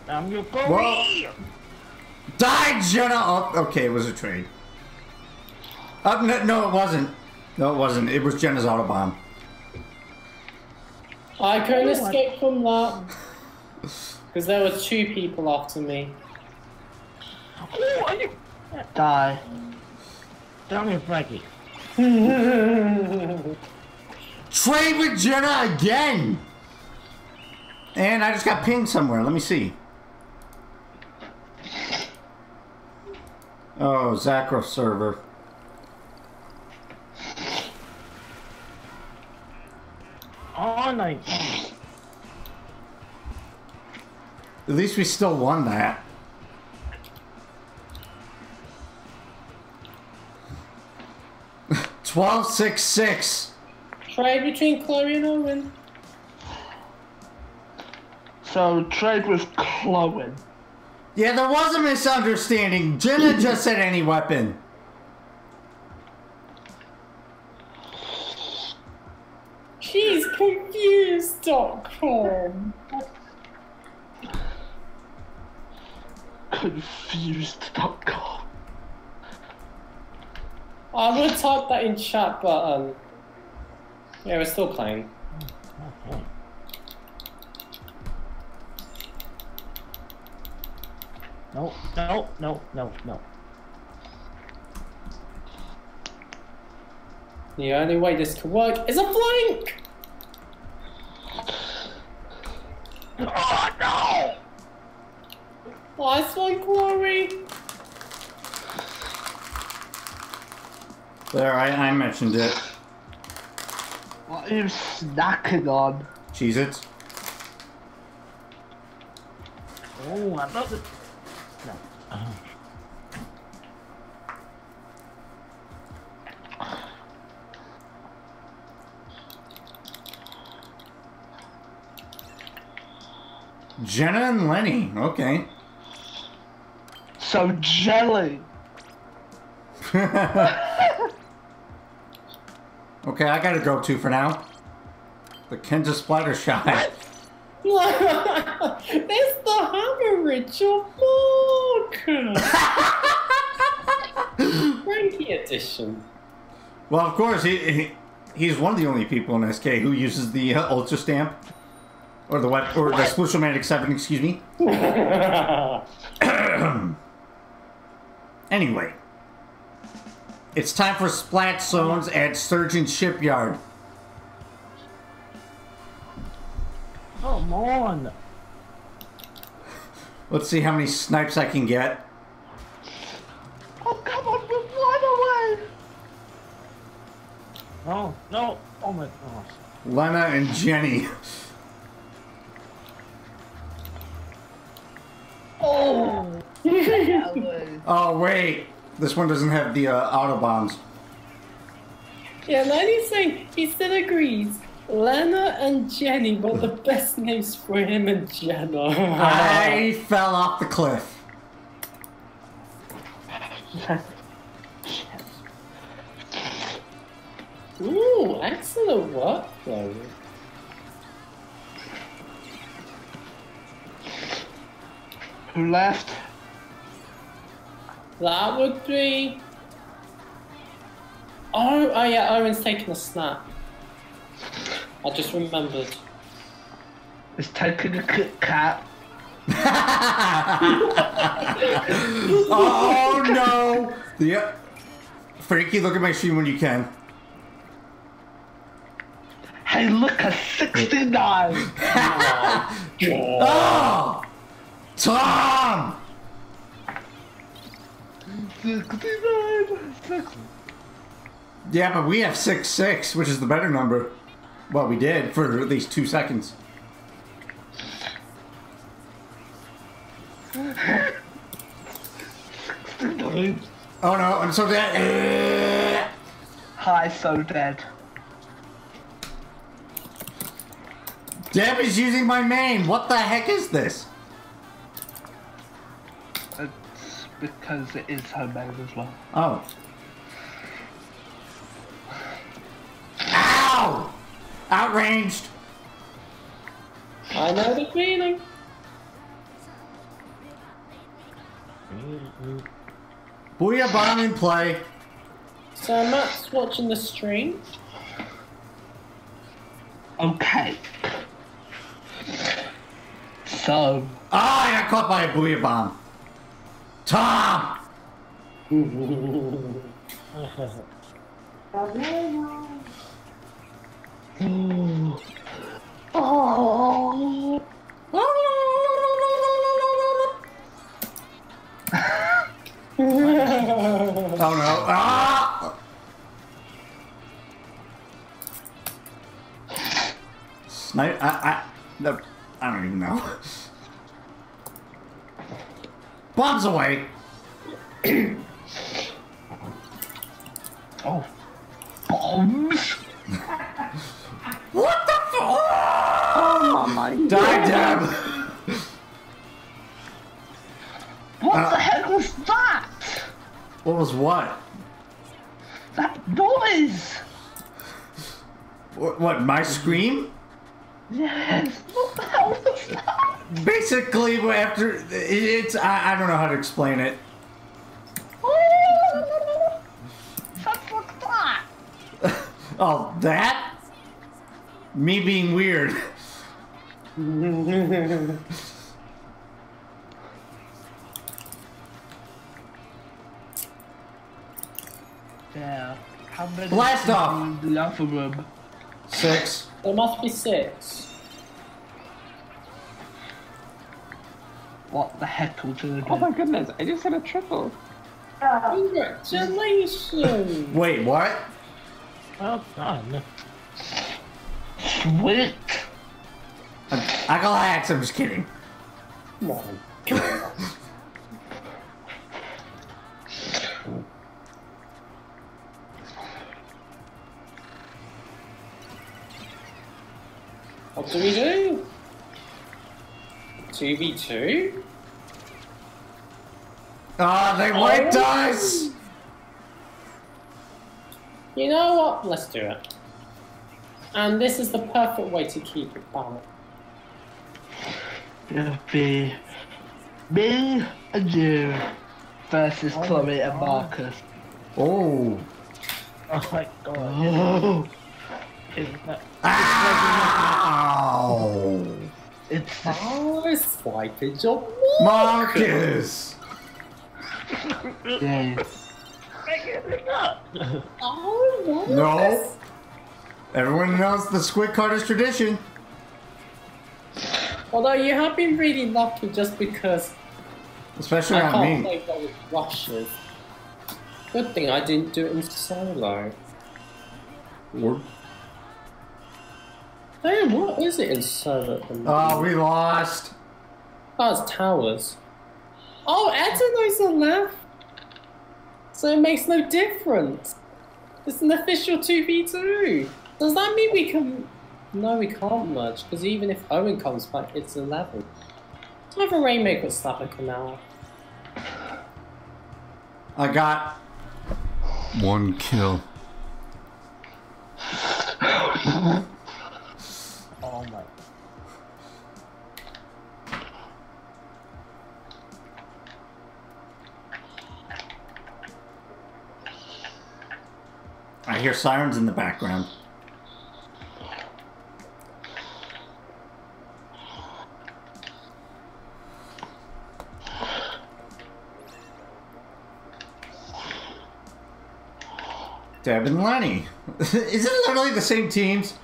I'm your boy. Die, Jenna! Oh, okay, it was a trade. Uh, no, no, it wasn't. No, it wasn't. It was Jenna's Autobomb. I couldn't escape from that. Because there were two people after me. Oh, die. Tell me, Frankie. Trade with Jenna again! And I just got pinged somewhere. Let me see. Oh, Zakro server. Oh, nice. At least we still won that. twelve six six. Trade between Chloe and Owen. So trade with Chloe. Yeah, there was a misunderstanding. Jenna just said any weapon. She's confused dot com. Confused dot com. I'm gonna type that in chat, but um, yeah, we're still playing. Okay. No, no, no, no, no. The only way this could work is a flank. Oh no! Last one, Glory. There, I, I mentioned it. What are you snacking on? Cheez-Its. Oh, I love it. No. Oh. Jenna and Lenny, okay. So jelly. Okay, I gotta go to for now. The Kenza Splatter Shot. That's the hammer, Ritual Walker! Frankie edition. Well, of course, he, he he's one of the only people in S K who uses the uh, Ultra Stamp. Or the web, or what? The Sploosh-o-matic seven, excuse me. Anyway. It's time for Splat Zones at Surgeon Shipyard. Come on! Let's see how many snipes I can get. Oh, come on, we're one away! No, no, oh my gosh. Lena and Jenny. Oh! Oh, wait. This one doesn't have the uh, Autobombs. Yeah, Lenny's saying he still agrees. Lena and Jenny were the best names for him and Jenna. I fell off the cliff. Ooh, excellent work, though. Who left? That would be... Oh, oh yeah, Owen's taking a snap. I just remembered. He's taking a Kit Kat. Oh no! Yep. Freaky, look at my stream when you can. Hey, look at sixty-nine! Oh, oh, Tom! sixty-nine! Yeah, but we have six six, which is the better number. Well, we did for at least two seconds. sixty-nine. Oh no, I'm so dead. Hi, so dead. Deb is using my main. What the heck is this? It's because it is her main as well. Oh. Ow! Outraged. I know the feeling. Booyah Bomb in play. So Matt's watching the stream. Okay. So. Oh, I got caught by a Booyah Bomb. Tom! Oh. Oh no. Ah! Snipe. I, I, no, I don't even know. Bombs away! Oh. Bombs! What the fuck? Oh my god. Die, Deb! What uh, the heck was that? What was what? That noise! What, what, my scream? Yes, what the hell was that? Basically, after, it's, I, I don't know how to explain it. That's like that! Oh, that? Me being weird. Yeah. How many Blast off! The alpha room? Six. There must be six. What the heck will do? Oh my goodness! I just had a triple. Congratulations! Wait, what? Well done. Sweet. I'm, I got hacks. I'm just kidding. No. What do we do? two v two? Ah, oh, they wiped oh. us! You know what? Let's do it. And this is the perfect way to keep it balanced. It'll be me and you versus oh Chloe and Marcus. Oh. Oh my god. Oh. Isn't that Ow! It's the oh, swipage of Marcus! Marcus. Yes. Oh, no. Everyone knows the Squid Karters tradition. Although you have been really lucky just because... Especially I on can't me. Play with rushes. Good thing I didn't do it in solo. Or Hey, what is it in server? Oh, we lost. Oh, it's towers. Oh, Etono's on left. So it makes no difference. It's an official two v two. Does that mean we can... No, we can't merge, because even if Owen comes back, it's eleven. I have a Rainmaker slap a canal. I got... One kill. I hear sirens in the background. Deb and Lenny. Is it literally the same teams?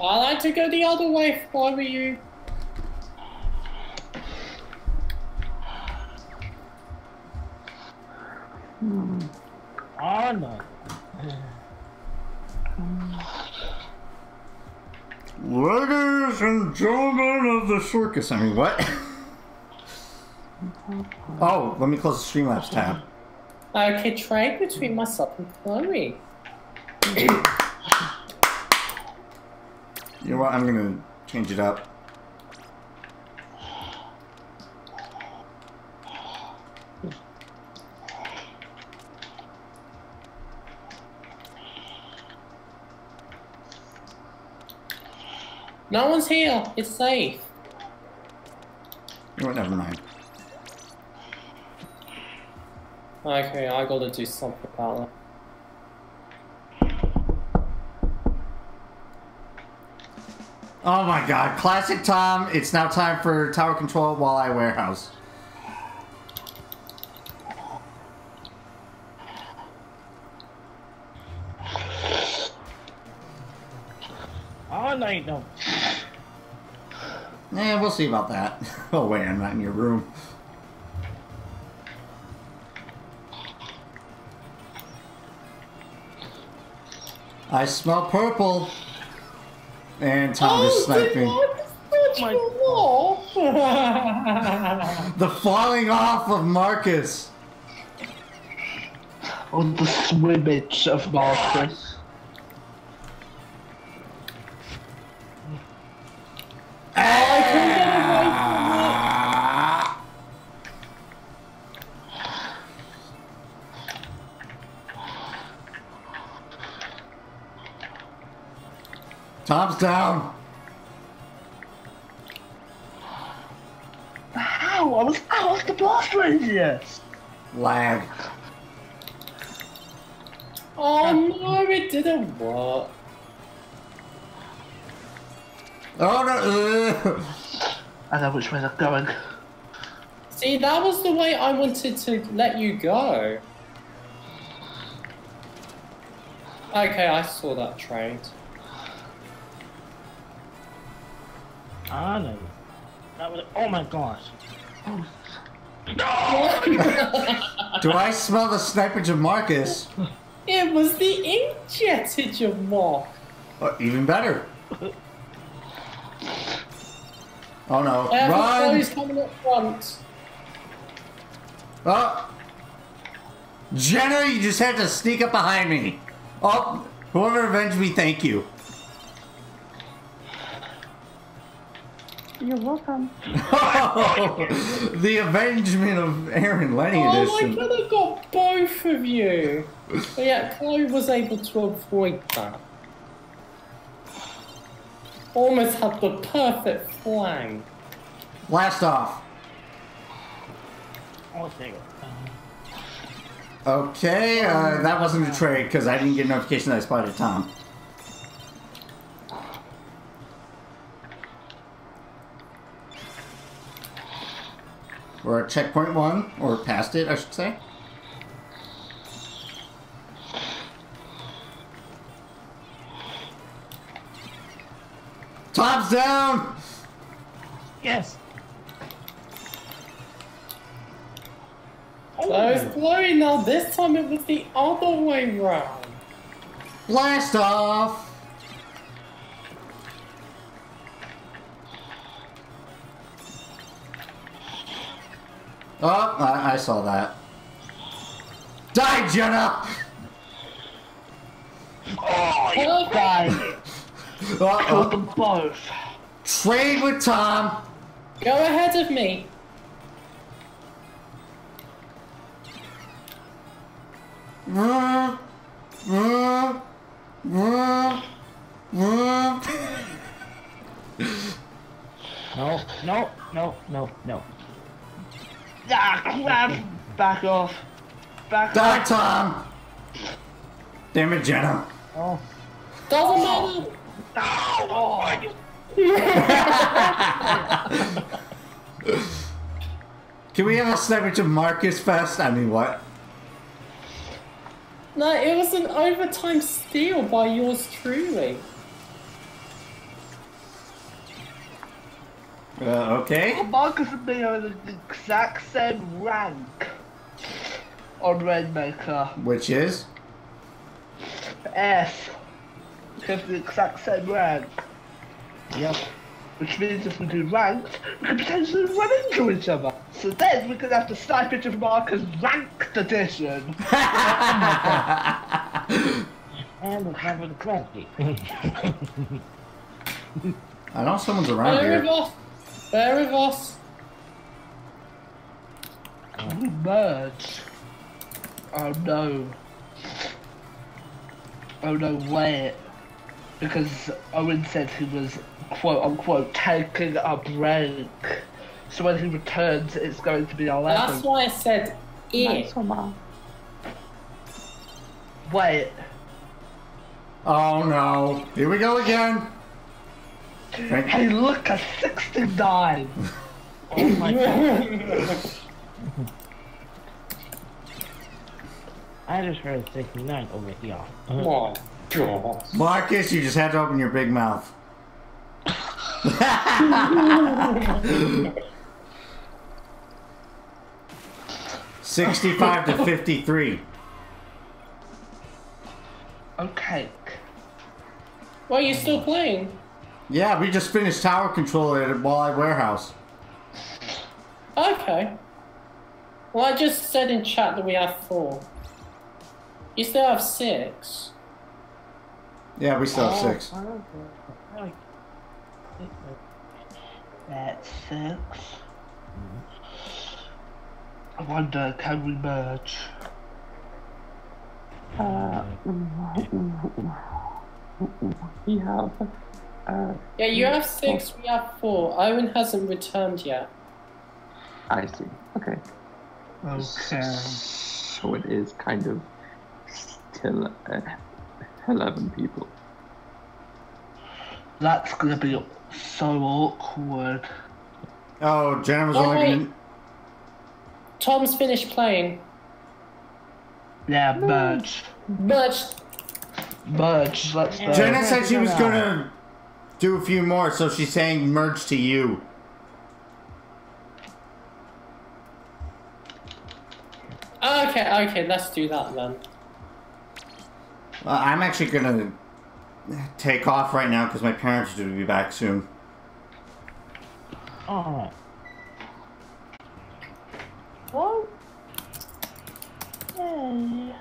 I like to go the other way if I were you. Hmm. Oh no. Ladies and gentlemen of the circus. I mean, what? Oh, let me close the Streamlabs tab. Okay, trade between myself and Chloe. You know what? I'm gonna change it up. No one's here. It's safe. You know what? Never mind. Okay, I gotta do something about that. Oh my god, classic Tom, it's now time for tower control while I warehouse. Oh no you don't. Eh, we'll see about that. Oh wait, I'm not in your room. I smell purple. And Tom oh, is sniping. The, the falling off of Marcus. Oh, the swimmage of Marcus. Oh, I couldn't get away from it. Tom's down. Ow, I was out of the blast radius. Lag. Oh no, it didn't work. Oh no! I know which way I'm going. See, that was the way I wanted to let you go. Okay, I saw that trade. Ah no. That was. Oh my gosh. Oh. No! Do I smell the snipage of Marcus? It was the inkjetage of Mark. Oh, even better. Oh no! Uh, Run! He's coming up front. Oh, Jenna, you just had to sneak up behind me. Oh, whoever avenged me, thank you. You're welcome. Oh, the avengement of Aaron Lenny oh, edition. Oh, I could have got both of you. But yeah, Chloe was able to avoid that. Almost had the perfect flank. Blast off. Okay, uh, that wasn't a trade because I didn't get a notification that I spotted Tom. We're at checkpoint one, or past it, I should say. Tom's down! Yes. Oh. That was blurry. Now this time it was the other way round. Blast off! Oh, I, I saw that. Die, Jenna! Oh, you died! Uh-oh. Killed them both. Trade with Tom. Go ahead of me. Ruh, ruh, ruh, ruh. No, no, no, no, no. Ah, crap! Back off. Back off. Time! Damn it, Jenna. Oh. Doesn't matter. Oh, can we have a sniper to Marcus fast? I mean, what? No, it was an overtime steal by yours truly. Uh, okay. Well, Marcus would be on the exact same rank on Rainmaker. Which is? S. Because the exact same rank. Yep. Which means if we do ranked, we could potentially run into each other. So then we're going to have to snipe it of Marcus ranked edition. And having crappy. I know someone's around Bear here. Bear with us. Can we merge? Oh no. Oh no, wait. Because Owen said he was quote unquote taking a break. So when he returns, it's going to be eleven. That's why I said it. Wait. Oh no. Here we go again. Hey, look, a sixty-nine. Oh my god. I just heard sixty-nine over here. Oh god. Marcus, you just had to open your big mouth. Sixty-five to fifty-three. Okay. Well, you're still playing. Yeah, we just finished tower control at a Walleye Warehouse. Okay. Well, I just said in chat that we have four. You still have six. Yeah, we still have six. That's six. I wonder, can we merge? Uh, we have... Uh, yeah, you have six, we have four. Owen hasn't returned yet. I see. Okay. Okay. So it is kind of still uh, eleven people. That's gonna be so awkward. Oh, Jen was oh, only gonna... Tom's finished playing. Yeah, merge. Merge. Merge. Let's go. Jenna said she was gonna do a few more, so she's saying merge to you. Okay, okay, let's do that then. Uh, I'm actually gonna take off right now because my parents are due to be back soon. Oh. What? Hey.